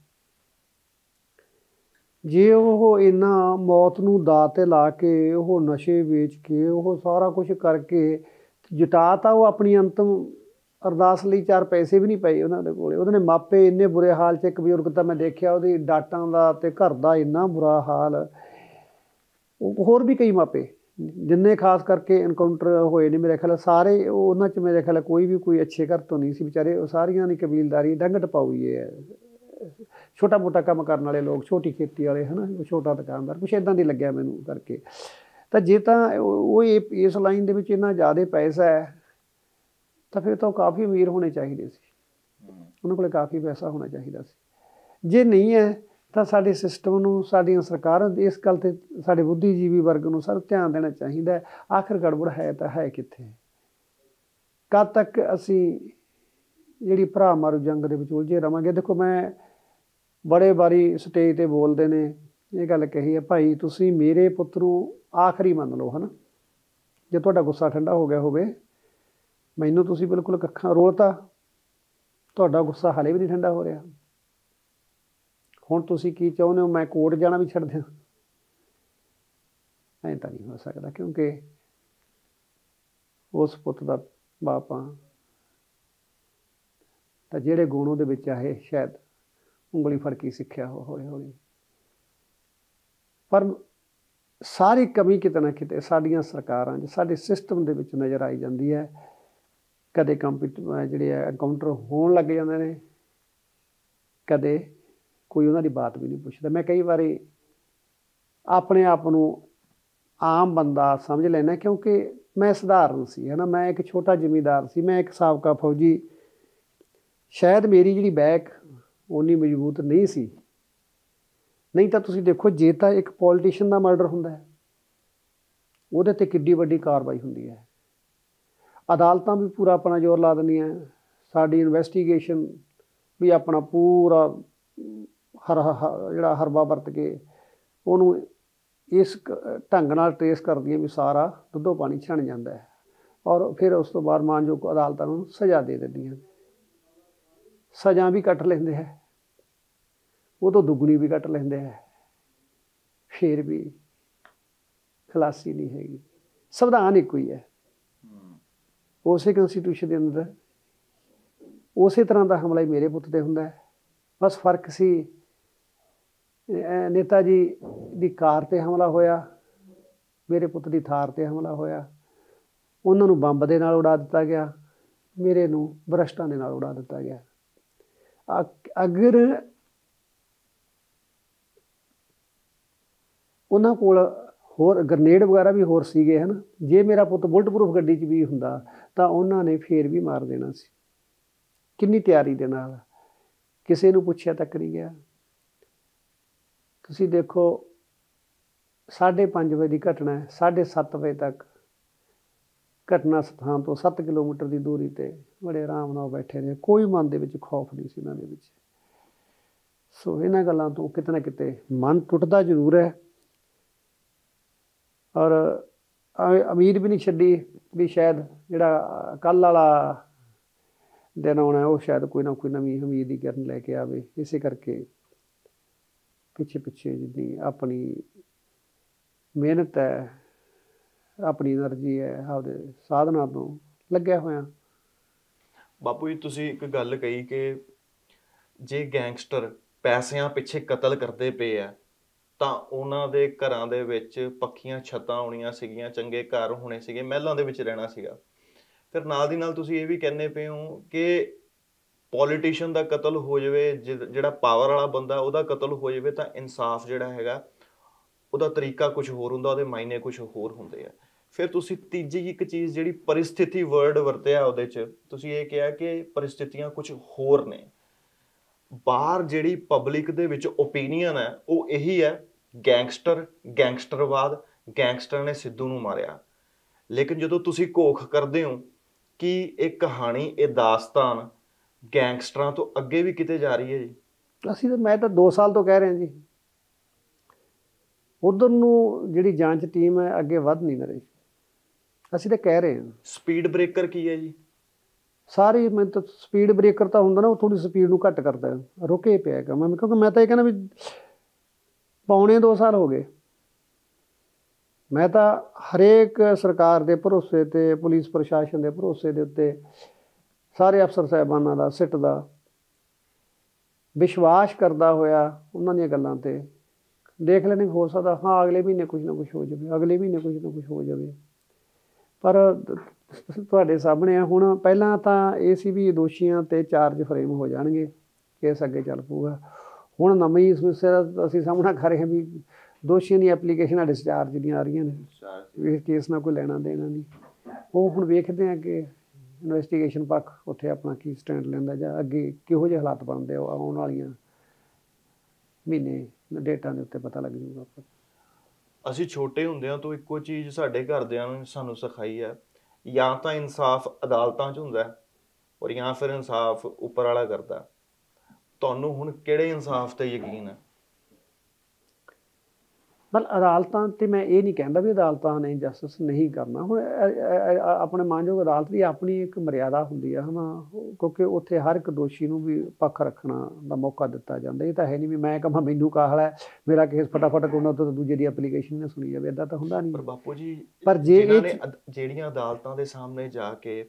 जे ओह इन्ना मौत नूं दा ते ला के, ओह नशे वेच के, ओह सारा कुछ करके जटा तां ओह अपनी अंतिम अरदास लिए चार पैसे भी नहीं पाए उन्होंने को। मापे इन्ने बुरे हाल से, एक बजुर्ग तो मैं देखा वो डाटा का तो घर का इन्ना बुरा हाल, होर भी कई मापे जिन्हें खास करके इनकाउंटर होए ने मेरे ख्याल सारे उन्होंने, मेरे ख्याल कोई भी कोई अच्छे घर तो नहीं सी बेचारे, सारिया की कबीलदारी डंग टपाऊ ही है, छोटा मोटा काम करने वाले लोग, छोटी खेती वाले, है ना, छोटा दुकानदार, कुछ इदा नहीं लग्या मैनू करके। तो जे तो वो इस लाइन के इन्ना ज़्यादा पैसा है तो फिर तो काफ़ी अमीर होने चाहिए, उन्होंने काफ़ी पैसा होना चाहिए। जे नहीं है तो साडे सिस्टम नूं, साडियां सरकारां इस गल ते, साडे बुद्धिजीवी वर्ग नूं सब ध्यान देना चाहिए, आखिर गड़बड़ है तो है कित्थे, कद तक असी जिहड़ी भरा मारू जंग दे विच उलझे रहांगे। देखो मैं बड़े बारी स्टेज ते बोलदे ने ये गल कही है, भाई तुसीं मेरे पुत्त नूं आखरी मंन लो, है ना, जे तुहाडा गुस्सा ठंडा हो गया होवे, मैनूं तुसीं बिल्कुल कक्खां रोलता, तुहाडा गुस्सा हाले भी नहीं ठंडा हो रहा, हुण तुसीं की चाहुंदे हो मैं कोर्ट जाना भी छड्ड दियां, ऐं तां नहीं हो सकदा, क्योंकि उस पुत्त दा बाप आ तां जिहड़े गुण उहदे विच आए शायद उंगली फड़ के सिੱਖਿਆ हौली हौली, पर सारी कमी किते ना किते साडीਆਂ सरकारां 'ਚ, साडे सिस्टम दे विच नज़र आई जांदी है। कदे कंपीट जिहड़े एनकाउंटर होण लग जांदे ने, कदे कोई उन्हां दी बात भी नहीं पुछदा। मैं कई बारी अपने आप नूं आम बंदा समझ लैंदा, क्योंकि मैं सधारण सी, है ना, मैं एक छोटा जिमीदार सी, मैं एक साबका फौजी, शायद मेरी जिहड़ी बैक उन्नी मजबूत नहीं सी। नहीं तां तुसीं देखो जे तां एक पॉलिटिशियन दा मर्डर हुंदा है, उहदे ते किड्डी वड्डी कार्रवाई हुंदी है, अदालतां भी पूरा अपना जोर ला दिंदियां, साडी इन्वैस्टिगेशन भी अपना पूरा हर जिहड़ा हरबा वरत के उहनूं इस ढंग नाल ट्रेस करदी भी सारा दुद्धों पानी छण जांदा है, और फिर उस तो बाद मानयोग अदालतां नूं सज़ा दे दिंदियां, सज़ा भी कट लैंदे है, वो तो दुगनी भी कट लैंदे है, फिर भी खलासी नहीं हैगी। संविधान एक ही है, उस कंस्टीट्यूशन के अंदर उस तरह का हमला ही मेरे पुत ते हुंदा है, बस फर्क सी नेता जी दी कार ते हमला होया, मेरे पुत दी थार ते हमला होया, उन्हां नूं बंब दे नाल उड़ा दिता गया, मेरे नूं भ्रष्टां दे नाल उड़ा दिता गया। अगर उन्हां कोल होर ग्रनेड वगैरह भी होर सीगे, है ना, जे मेरा पुत बुलट प्रूफ गड्डी च भी हुंदा तां उन्हां ने फेर भी मार देना सी, कितनी तैयारी दे नाल, किसी नूं पुछिया तक नहीं गया। तुसीं देखो साढ़े पाँच बजे दी घटना है, साढ़े सत्त बजे तक घटना स्थान तो सत्त किलोमीटर की दूरी ते बड़े आराम नाल बैठे रहे, कोई मन दे विच खौफ नहीं सी इन्हां दे विच। सो इन्हां गल्लां तो किते ना किते मन टुटदा जरूर है, और उम्मीद भी नहीं छड्डी भी शायद जिहड़ा कल वाला दिन आना है, वह शायद कोई ना कोई नवीं उम्मीद ही किरण लैके आवे। इस करके पिछे पिछे जिन्नी अपनी मेहनत है, अपनी एनर्जी है, आपदे साधना तो लग्या होया बापू जी तुसीं एक गल कही कि जे गैंगस्टर पैसों पिछे कतल करते पे है तो उन्होंने घरों के विच पक्कियां छतां होणियां सीगियां, चंगे घर होने सीगे, महलों के विच रहना सीगा। फिर नाल दी नाल तुसीं ये भी कहने पे हो कि पॉलीटिशियन का कतल हो जाए, जिहड़ा पावर वाला बंदा उहदा कतल हो जाए तो इंसाफ जिहड़ा हैगा उहदा तरीका कुछ होर हुंदा, उहदे मायने कुछ होर हुंदे आ। फिर तुसी तीजी एक चीज़ जिहड़ी परिस्थिति वर्ड वरतिया उहदे च तुसी ये कहा कि परिस्थितियां कुछ होर ने। बाहर जिहड़ी पब्लिक दे विच ओपीनियन है वो यही है गैंगस्टर, गैंगस्टरवाद, गैंगस्टर ने सिद्धू नूं मारिया। लेकिन जदों तुसी घोख करदे हो कि एक कहानी, ये दास्तान गैंगस्टरां तो अगे भी किते जा रही है जी। असीं तो मैं तो दो साल तो कह रहे हैं जी, उधर नूं जिहड़ी जांच टीम है अगे वध नहीं ना रही। असीं तो कह रहे हैं स्पीड ब्रेकर की है जी सारी। मैं तो स्पीड ब्रेकर तो होंगे ना, वो थोड़ी स्पीड में घट करता है, रुके पे काम है। क्योंकि मैं तो ये कहना भी पौने दो साल हो गए, मैं तो हरेक सरकार के भरोसे ते पुलिस प्रशासन के भरोसे के उत्ते, सारे अफसर साहबाना का, सिट का विश्वास करता होया उन्होंने गलों पर देख लेने हो सकता हाँ अगले महीने कुछ ना कुछ हो जाए, अगले महीने कुछ ना कुछ हो जाए। पर ਤੁਹਾਡੇ सामने हूँ पहला तो यह भी दोषियों पर चार्ज फ्रेम हो जाएंगे, केस अगे चल पूगा। हूँ नवी समस्या असं सामना कर रहे हैं भी दोषियों की एप्लीकेशन डिस्चार्ज दी आ रही ने, केस ना कोई लेना देना नहीं। वो हूँ वेखते हैं कि इन्वेस्टिगेशन पक्ष उत्थे अपना की स्टैंड लेंदा जा अगे किहो जिहे हालात बनते आउण वालियां महीने डेटा के उत्ते पता लग जूगा। असीं छोटे हुंदियां तो इक्को चीज़ साडे घरदियां ने सानूं सिखाई है, या तो इंसाफ अदालतां च हुंदा और या फिर इंसाफ उपर वाला करदा। तुहानूं हुण किहड़े इंसाफ ते यकीन है? बल अदालतां ते मैं ये नहीं कहता भी अदालतां ने जस्टिस नहीं करना। हुण अपने मानयोग अदालत की अपनी एक मर्यादा हुंदी है ना, क्योंकि उत्थे हर एक दोषी नूं भी पक्ख रखना दा मौका दिता जांदा। इह तां है नहीं भी मैं कहां मैनूं काहल है मेरा केस फटाफट कोना तो दूजे दी एप्लीकेशन ने सुनी जावे, इदां तां हुंदा नहीं। पर बापू जी पर जे जिहड़ियां अदालतां दे सामने जाके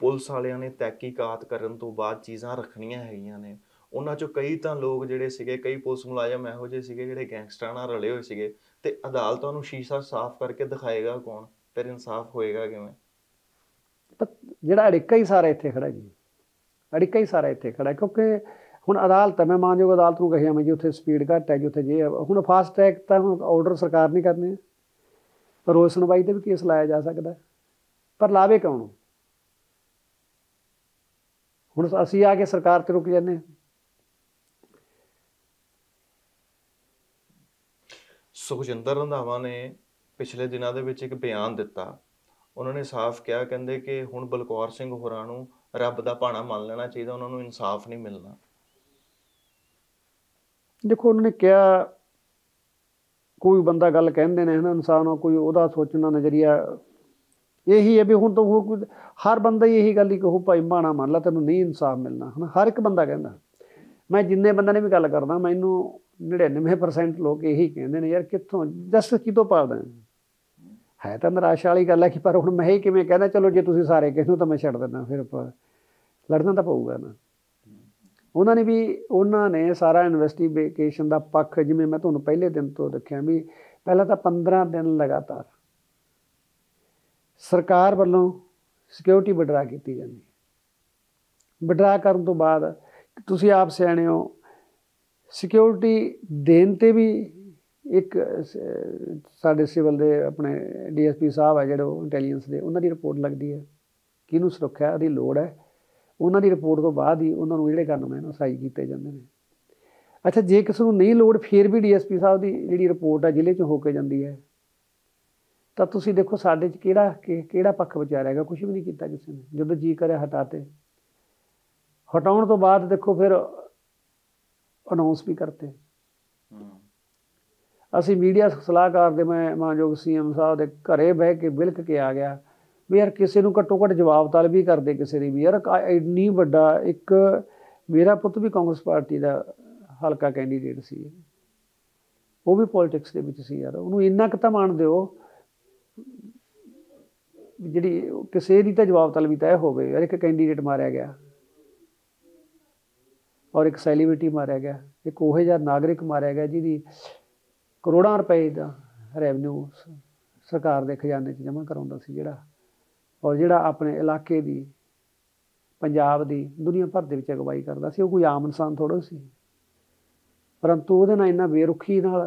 पुलिस वालियां ने तहकीकात करन तो बाद चीज़ां रखणियां हैगियां ने, उन्हां चों कई तां लोग जिहड़े सीगे, कई पुलिस मुलाजम इहो जिहे सीगे जिहड़े गैंगस्टरां नाल रले होए सीगे, तो अदालतों को शीशा साफ करके दिखाएगा कौन? फिर इंसाफ होएगा किवें? जिहड़ा अड़िका ही सारा इत्थे खड़ा जी, अड़िका ही सारा इत्थे खड़ा। क्योंकि हुण अदालत मैं मानयोग अदालत को कहिया मैं जी उत्थे स्पीड घट है जी, उत्थे जे हुण फास्ट ट्रैक तो हुण ऑर्डर सरकार नहीं करने, रोज़ सुनवाई ते भी केस लाया जा सकता पर लावे कौन? हुण असीं आ के सरकार ते रुक जाने। सुखजिंदर रंधावा ने पिछले दिनों दे विच एक बयान दिता, उन्होंने साफ कहा कहंदे कि हुण बलकौर सिंह होरां नूं रब दा भाणा मान लेना चाहिए, उन्होंने इंसाफ नहीं मिलना। देखो उन्होंने क्या कोई बंदा गल कहंदे ने है ना, इंसान कोई उहदा सोचना नजरिया यही है भी हुण तो हुण हर बंदा यही गल ही कहो भाई भाणा मान ला तैनूं नहीं इंसाफ मिलना है ना, हर एक बंदा कहंदा। मैं जिन्ने बंदे ने भी गल करदा मैनूं नड़िनवे परसेंट लोग यही कहते हैं यार कितों जस्टिस कितों पालदा है। तो निराशा वाली गल है कि पर हुण मैं ही किवें कहना चलो जे तुसीं सारे कहते हो तो मैं छड्ड दिंदा, फिर लड़ना तो पऊगा ना। उन्होंने भी उन्होंने सारा इन्वेस्टिगेशन का पक्ष जिवें मैं तुहानूं पहले दिन तो रखिया भी पहला तो पंद्रह दिन लगातार सरकार वालों सिक्योरिटी विड्रा की जाती, विड्रा करन तों बाद तुसीं आप सिआणे हो सिक्योरिटी देन ते भी एक साढ़े सिविल दे अपने डी एस पी साहब है जोड़े इंटैलीजेंस के उन्होंने रिपोर्ट लगती है किनू सुरक्षा की लड़ है, उन्होंने रिपोर्ट तो बाद ही उन्होंने जोड़े कानून है साई किए जाते हैं। अच्छा जे किसी को नहीं लड़ फिर भी डी एस पी साहब की जी रिपोर्ट है जिले चो होकर जाती है तो तुम देखो साढ़े कि पक्ष विचार है, कुछ भी नहीं किया किसी ने। जो जी करे हटाते, हटाने तो बाद देखो फिर अनाउंस भी करते। असी मीडिया सलाहकार दे मैं मानयोग सी एम साहब के घरें बह के बिलक के आ गया भी यार किसी को घट्टो घट जवाब तलब भी करते किसी ने भी यार इन्नी बड़ा। एक मेरा पुत भी कांग्रेस पार्टी का हल्का कैंडीडेट सी, वो भी पॉलिटिक्स के विच सी यार, उन्होंने इन्ना क तां मान दिओ जिहड़ी किसी की तो जवाब तलबी तय हो गई यार एक कैंडीडेट मारिया गया और एक सैलीब्रिटी मारिया गया, एक उहे जिहा नागरिक मारिया गया जिहदी करोड़ों रुपए दा रेवन्यू सरकार दे खजाने च जमा कराउंदा सी जिहड़ा, और जिहड़ा अपने इलाके दी पंजाब दी दुनिया भर दे विच अगवाई करदा सी। ओह कोई आम इंसान थोड़ा सी, परंतु उहदे नाल इन्ना बेरुखी नाल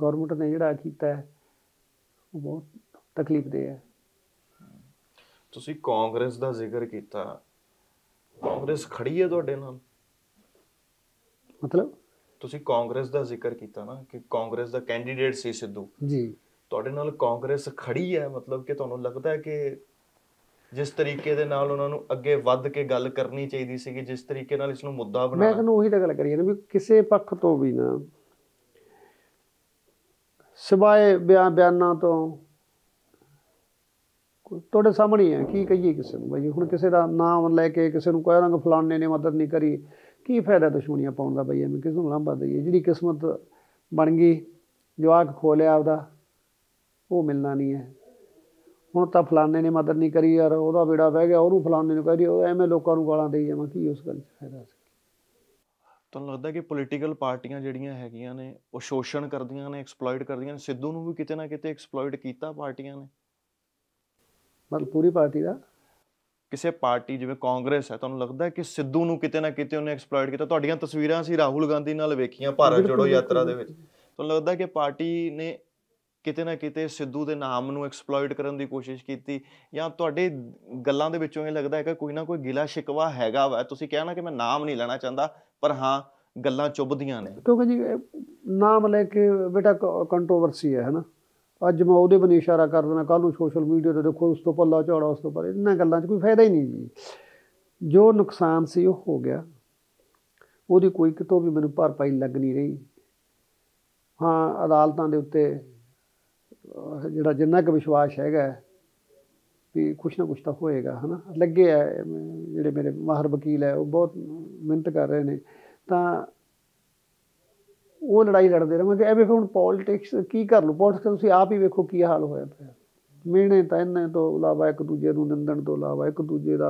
गवर्नमेंट ने जिहड़ा कीता है ओह बहुत तकलीफदेह है। तुसीं कांग्रेस दा जिक्र कीता, कांग्रेस खड़ी है तुहाडे नाल? मतलब तुसीं कांग्रेस दा जिक्र कीता ना कि कांग्रेस दा कैंडीडेट सी सिद्धू जी, तुहाडे नाल कांग्रेस खड़ी है? मतलब कि तुहानूं लगदा है कि जिस तरीके दे नाल उहनां नूं अगे वध के गल करनी चाहीदी सी, जिस तरीके नाल इसनूं मुद्दा बनाया। मैं तुहानूं उही तां गल करी जांदा वी किसे पक्ष तों वी ना सिवाय बयान बयानां तों ਤੁਹਾਡੇ ਸਾਹਮਣੇ ਹੈ। ਕੀ ਕਹੀਏ ਕਿਸੇ ਨੂੰ ਬਈ, ਹੁਣ ਕਿਸੇ ਦਾ ਨਾਮ ਲੈ ਕੇ ਕਿਸੇ ਨੂੰ ਕਹਿ ਦਾਂਗੇ ਫਲਾਣੇ ਨੇ ਮਦਦ ਨਹੀਂ ਕਰੀ, ਕੀ ਫਾਇਦਾ ਦੁਸ਼ਮਣੀਆਂ ਪਾਉਣ ਦਾ ਬਈ, ਐਵੇਂ ਕਿਸ ਨੂੰ ਲਾਂਭਾ ਦਈਏ। ਜਿਹੜੀ ਕਿਸਮਤ ਬਣ ਗਈ, ਜਵਾਕ ਖੋਲਿਆ ਆਪਦਾ, ਉਹ ਮਿਲਣਾ ਨਹੀਂ ਹੈ। ਹੁਣ ਤਾਂ ਫਲਾਣੇ ਨੇ ਮਦਦ ਨਹੀਂ ਕਰੀ ਯਾਰ, ਉਹਦਾ ਬੇੜਾ ਬਹਿ ਗਿਆ, ਉਹਨੂੰ ਫਲਾਣੇ ਨੂੰ ਕਹਿ ਰਹੀ, ਉਹ ਐਵੇਂ ਲੋਕਾਂ ਨੂੰ ਗਾਲਾਂ ਦੇਈ ਜਾਵਾਂ, ਕੀ ਉਸ ਗੱਲ 'ਚ ਫਾਇਦਾ। ਤੁਹਾਨੂੰ ਲੱਗਦਾ ਕਿ ਪੋਲੀਟੀਕਲ ਪਾਰਟੀਆਂ ਜਿਹੜੀਆਂ ਹੈਗੀਆਂ ਨੇ ਉਹ ਸ਼ੋਸ਼ਣ ਕਰਦੀਆਂ ਨੇ, ਐਕਸਪਲੋਇਟ ਕਰਦੀਆਂ ਨੇ? ਸਿੱਧੂ ਨੂੰ ਵੀ ਕਿਤੇ ਨਾ ਕਿਤੇ ਐਕਸਪਲੋਇਟ ਕੀਤਾ ਪਾਰਟੀਆਂ ਨੇ। मतलब पूरी पार्टी का किसी पार्टी जिवें कांग्रेस है, तुहानूं लगदा है कि सिद्धू नूं किते ना किते उन्हें एक्सप्लॉइट कीता? तुहाडीआं तस्वीरां सी राहुल गांधी नाल वेखियां भारत जोड़ो यात्रा दे विच, तुहानूं लगदा है कि पार्टी ने किते ना किते सिद्धू दे नाम नूं एक्सप्लॉइट करन दी कोशिश कीती, या तुहाडे गल्लां दे विचों इह लगदा है कि कोई ना कोई गिला शिकवा हैगा वा? तुसीं कहना कि मैं नाम नहीं लेना चाहता, पर हाँ गल्लां चुभदियां ने, क्योंकि जी नाम लैके बेटा कंट्रोवर्सी है ना। अज मैं वो बने इशारा कर देना, कल नूं सोशल मीडिया तो देखो उस तो पला चौड़ा, उस तो पर इन्होंने गलों कोई फायदा ही नहीं जी। जो नुकसान से वो हो गया, वो कोई कितों भी मैनूं भरपाई लग नहीं रही। हाँ अदालतों के उत्ते जिहड़ा जिन्ना क विश्वास हैगा भी कुछ ना कुछ तो होएगा है ना। लगे है जिहड़े मेरे माहर वकील है, वो बहुत मेहनत कर रहे हैं, तो वो लड़ाई लड़ते रहेंगे। एवें फिर हम पॉलिटिक्स की कर लो, पॉलिटिक्स तुम आप ही वेखो की हाल होया पाया। मिहने तो इन्हें तो इलावा एक दूजे को निंदन तो इलावा एक दूजे का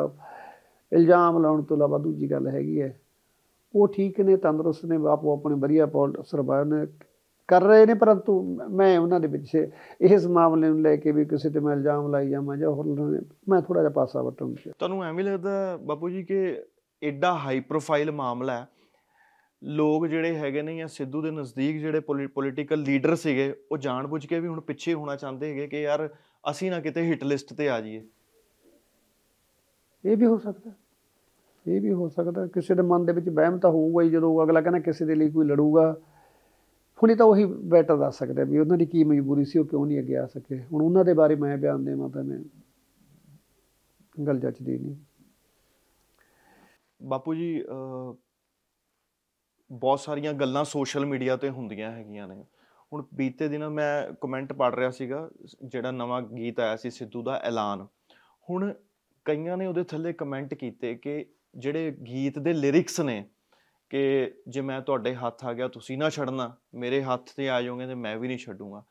इल्जाम लाने तो इलावा दूजी गल हैगी है। वो ठीक ने, तंदुरुस्त ने, आपो अपने वधिया पॉलिटिक्स सरबार ने कर रहे हैं, परंतु मैं उन्होंने पिछे इस मामले में लैके भी किसी पर मैं इल्जाम लाई जावा या होर, मैं थोड़ा जिहा पासा वटन। तुहानूं एवें लगदा बापू जी कि एडा हाई प्रोफाइल मामला है, लोग जिहड़े हैगे ने जां सिद्धू दे नज़दीक जिहड़े पोलीटिकल लीडर सीगे वो जानबूझ के भी हुण पिछे होना चाहते है कि यार असी ना किते हिट लिस्ट ते आ जाइए? ये भी हो सकता, ये भी हो सकता। किसी के मन दे विच वहम तां होऊगा ही, जदों अगला कहना किसी दे लई कोई लड़ूगा। हुणे तां उही बैटर दस सकदा भी उन्हां दी की मजबूरी सी, क्यों नहीं अगे आ सके। हुण उन्हां दे बारे मैं बयान देवां तां मैं गल जचदी नहीं। बापू जी बहुत सारिया गल्लां सोशल मीडिया ते हुंदियां हैगियां ने। हुण बीते दिन मैं कमेंट पढ़ रहा सीगा, जिहड़ा नवां गीत आया सी सिद्धू दा ऐलान, हुण कईयां ने उहदे थल्ले कमेंट कीते कि जिहड़े गीत दे लिरिक्स ने कि जे मैं तुहाडे हत्थ आ गया तुसीं ना छड्डना, मेरे हत्थ ते आ जाओगे ते मैं भी नहीं छड्डूंगा,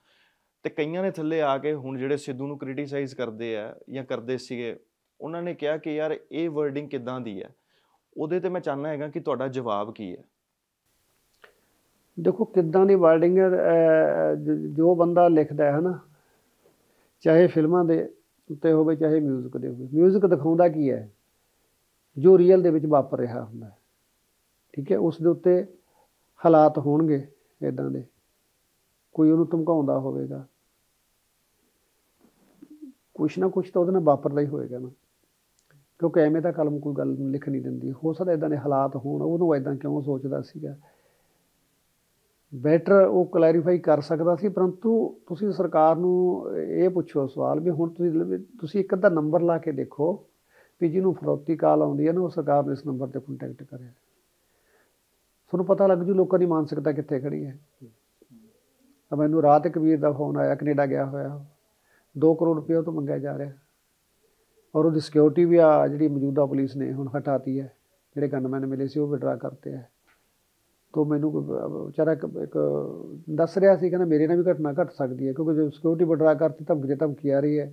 ते कईयां ने थल्ले आ के हुण जिहड़े सिद्धू नूं क्रिटिसाइज करदे आ जां करदे सीगे उन्हां ने कहा कि यार इह वर्डिंग किदां दी है। उहदे ते मैं चाहना हैगा कि तुहाडा जवाब की है। देखो किद्दां दी वर्डिंग जो बंदा लिखदा है ना, चाहे फिल्मां दे उत्ते होवे चाहे म्यूजिक दे होवे, म्यूजिक दिखाउंदा की है जो रियल दे विच वापर रहा हुंदा है, ठीक है। उस दे उत्ते हालात होणगे इदां दे, कोई उहनूं धमकाउंदा होवेगा, कुछ ना कुछ तो उहदे नाल वापरदा ही होएगा ना, क्योंकि एवें तां कलम कोई गल लिख नहीं दिंदी। हो सकदा इदां दे हालात होण, उहनूं इदां क्यों सोचदा सीगा, बैटर वो क्लैरीफाई कर सकता सी। परंतु तुसी सरकार नूं ये पुछो सवाल भी हुण तुसी तुसी एक अद्धा नंबर ला के देखो भी जिन्हों फरौती काल आउंदी है ना, वो सरकार ने इस नंबर पर कॉन्टैक्ट करे, तुहानूं पता लग जू लोगों की मानसिकता कित्थे खड़ी है। मैनूं रात कबीर का फोन आया, कनेडा गया होया, दो करोड़ रुपया तो मंगया जा रहा, और वो सिक्योरिटी भी आ जिहड़ी मौजूदा पुलिस ने हुण हटाती है, जिहड़े गनमैन मिले सी वो विड्रा करते हैं। तो मैनू बेचारा एक दस रहा सी, कहना मेरे ना भी घटना घट सकती है, क्योंकि जो सिक्योरिटी विड्रा करती धमकी धमकी आ रही है,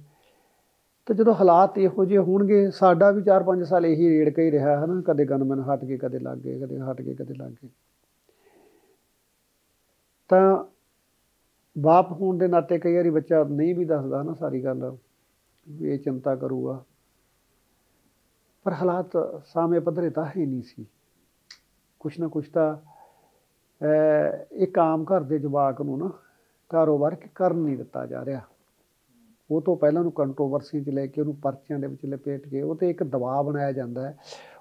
तो जो हालात यहो जे होणगे साडा भी चार पाँच साल यही रेड़का ही रहा है ना, कदे गनमैन हट गए, कदे लग गए, कदे हट गए, कदे लग गए। तो बाप होण दे नाते कई बार बच्चा नहीं भी दसदा ना सारी गल, ये चिंता करूगा, पर हालात सामे पधरे तां ही नहीं सी। कुछ ना कुछ तो एक आम घर के जवाक नूं ना कारोबार कर नहीं दिता जा रहा। वो तो पहला कंट्रोवर्सी च लैके उन्होंने परचिया के लपेट के वो तो एक दबाव बनाया जाता है,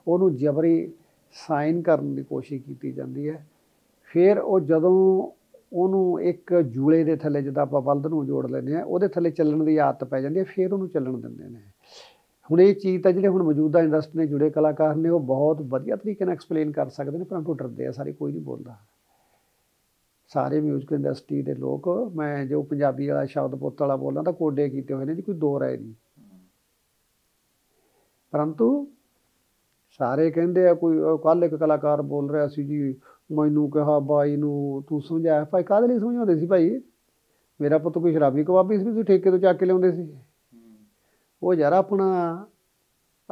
उन्होंने जबरी साइन करने की कोशिश की जाती है। फिर वो जदों उन्होंने एक जूले के थले जिदा आप बल्द नूं जोड़ लें वो थले चलने की आदत पै जाती है, फिर उन्होंने चलन देंदे ने। हुण ये चीज़ तो जिहड़े हुण मौजूदा इंडस्ट्री ने जुड़े कलाकार ने वो बहुत वधिया तरीके नाल एक्सप्लेन कर सकते हैं, परंतु डरदे आ सारे, कोई नहीं बोलता। सारे म्यूजिक इंडस्ट्री के लोग, मैं जो पंजाबी वाला शब्द पुत्त वाला बोलना तो कोडे किए हुए हैं जी, कोई दो राय नहीं। परंतु सारे कहते हैं, कोई कल एक कलाकार बोल रहा सी जी मैनू कहा भाई नू तू समझाया, भाई काहदे लई समझाउंदे सी, भाई मेरा पुत्त कोई शराबी कबाबी सी तुसीं ठेके तो चक के लिआउंदे सी? वो यार अपना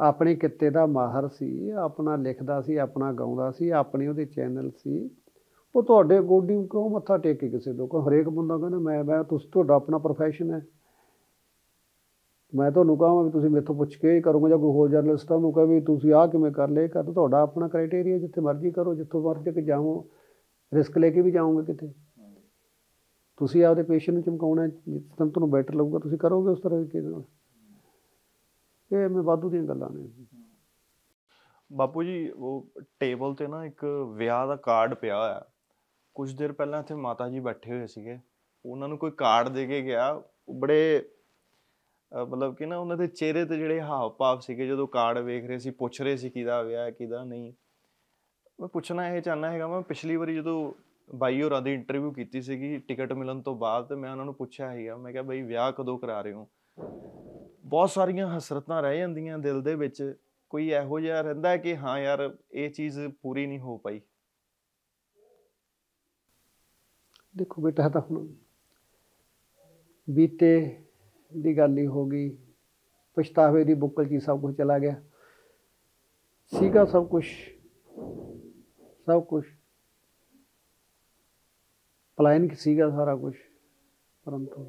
अपने किते का माहर सी, अपना लिखता सी, अपना गाँदा सी, अपने उहदे चैनल सी, वो तुहाडे गोडी क्यों मत्था टेक के किसी को? हरेक बंदा कहना मैं मैं तुसी तुहाडा अपना प्रोफैशन है, मैं तुहानूं कहां भी तुसी मेथों पुछ के करोगे, जां कोई होर जर्नलिस्ट नूं कहे भी तुसी आ किवें कर ले कर, तुहाडा अपना क्राइटेरिया, जिथे मर्जी करो, जिथों मर्जी जाओ, रिस्क लेके भी जाओगे किते, तुसी आपदे पेशे नूं चमकाउणा, जिस तरह तुहानूं बैटर लगूगा तुसी करोगे उस तरह के। ये मैं वाधू दी गल्लां ने। बापू जी वो टेबल ते ना एक विआह दा कार्ड पिया होया, कुछ देर पहले इतने माता जी बैठे हुए थे, उन्होंने कोई कार्ड दे के गया, बड़े मतलब कि ना उन्होंने चेहरे ते जिहड़े हाव भाव से जो कार्ड वेख रहे सी, पुछ रहे सी किदा विआह किदा नहीं। मैं पुछना यह चाहना है, मैं पिछली बारी जो बाई होर की इंटरव्यू की सी टिकट मिलन तो बाद, तो मैं उन्होंने पूछा है, मैं क्या बई विआह कदों करा रहे हो? बहुत सारिया हसरतां रह जांदियां दिल दे विच, कोई इहो जिहा रहिंदा है कि हाँ यार ये चीज़ पूरी नहीं हो पाई? देखो बेटा, तो हुण बीते दी गल ही हो गई, पछतावे की बुक्कल च सब कुछ चला गया सीगा, सब कुछ सब कुछ प्लान सीगा सारा कुछ, परंतु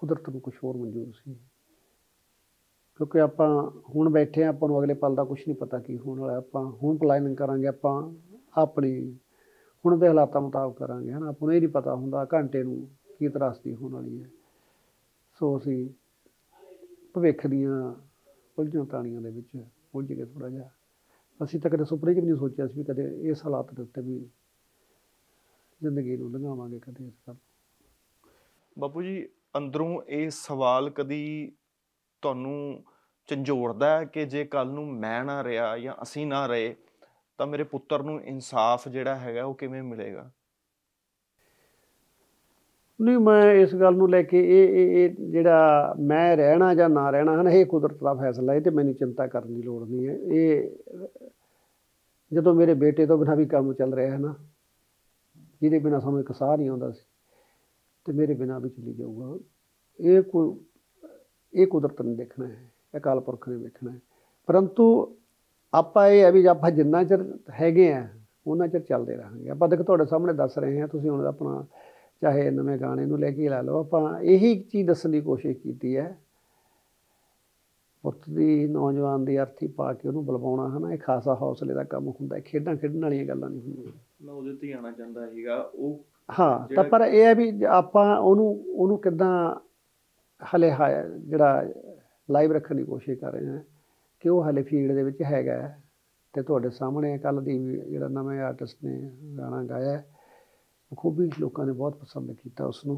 कुदरत नूं कुछ होर मंजूर सी। क्योंकि आपां हुण बैठे हैं, आपां नूं अगले पल का कुछ नहीं पता की होण वाला, आपां हुण प्लानिंग करांगे, आपां अपनी हुण दे हालातां मुताबक करांगे, है ना। आपां नूं इह नहीं पता हुंदा घंटे नूं की त्रासदी होण वाली है, सो असीं भविख दीआं उलझां ताणियां दे विच उलझ गए थोड़ा जिहा। असीं तां कदे सुपने च भी नहीं सोचिया सी कदे इस हालात दे उत्ते भी जिंदगी नूं लंघावांगे कदे इस तरह। बापू जी, अंदरों ये सवाल कदी ਤੁਹਾਨੂੰ ਝੰਜੋੜਦਾ है कि जे कल नूं मैं ना रहा या असीं ना रहे तो मेरे पुत्र नूं इंसाफ जिहड़ा हैगा वो किवें मिलेगा? नहीं, मैं इस गल नूं लैके जिहड़ा मैं रहना या ना रहना है ना, ये कुदरत का फैसला है, तो मैनूं चिंता करन दी लोड़ नहीं है। ये जदों मेरे बेटे तो बिना भी काम चल रहा है ना, जिहदे बिना सानूं एक साह नहीं आउंदा सी, ते मेरे बिना भी चली जाऊगा। ये कोई ਇਹ ਕੁਦਰਤ ने देखना है, अकाल पुरख ने देखना है। परंतु ਆਪਾਂ ਇਹ ਹੈ ਵੀ ਆਪਾਂ ਜਿੰਨਾ ਚਿਰ ਹੈਗੇ ਆ ਉਹਨਾਂ ਚਿਰ ਚੱਲਦੇ ਰਹਾਂਗੇ। ਆਪਾਂ ਦੇਖ ਤੁਹਾਡੇ ਸਾਹਮਣੇ ਦੱਸ ਰਹੇ ਹਾਂ, ਤੁਸੀਂ ਹੁਣ ਆਪਣਾ ਚਾਹੇ ਨਵੇਂ ਗਾਣੇ ਨੂੰ ਲੈ ਕੇ ਲਾ ਲਓ, ਆਪਾਂ ਇਹੀ ਚੀਜ਼ ਦੱਸਣ ਦੀ ਕੋਸ਼ਿਸ਼ ਕੀਤੀ ਹੈ। ਪੁੱਤ ਦੀ ਨੌਜਵਾਨ ਦੀ ਅਰਥੀ ਪਾ ਕੇ ਉਹਨੂੰ ਬੁਲਵਾਉਣਾ ਹੈ ਨਾ, ਇਹ ਖਾਸਾ ਹੌਸਲੇ ਦਾ ਕੰਮ ਹੁੰਦਾ ਹੈ। ਖੇਡਾਂ ਖੇਡਣ ਵਾਲੀਆਂ ਗੱਲਾਂ ਨਹੀਂ ਹੁੰਦੀਆਂ। ਮੈਂ ਉਹਦੇ ਤੇ ਆਉਣਾ ਚਾਹੁੰਦਾ ਸੀਗਾ ਉਹ ਹਾਂ, ਤਾਂ ਪਰ ਇਹ ਹੈ ਵੀ ਆਪਾਂ ਉਹਨੂੰ ਉਹਨੂੰ ਕਿੱਦਾਂ हले हा जड़ा लाइव रखने की कोशिश कर रहे हैं कि वो हले फील्ड दे विच हैगा है। ते तुहाडे सामने कल दी जिहड़ा नवे आर्टिस्ट ने गाना गाया खूबी लोगों ने बहुत पसंद किया, उसनूं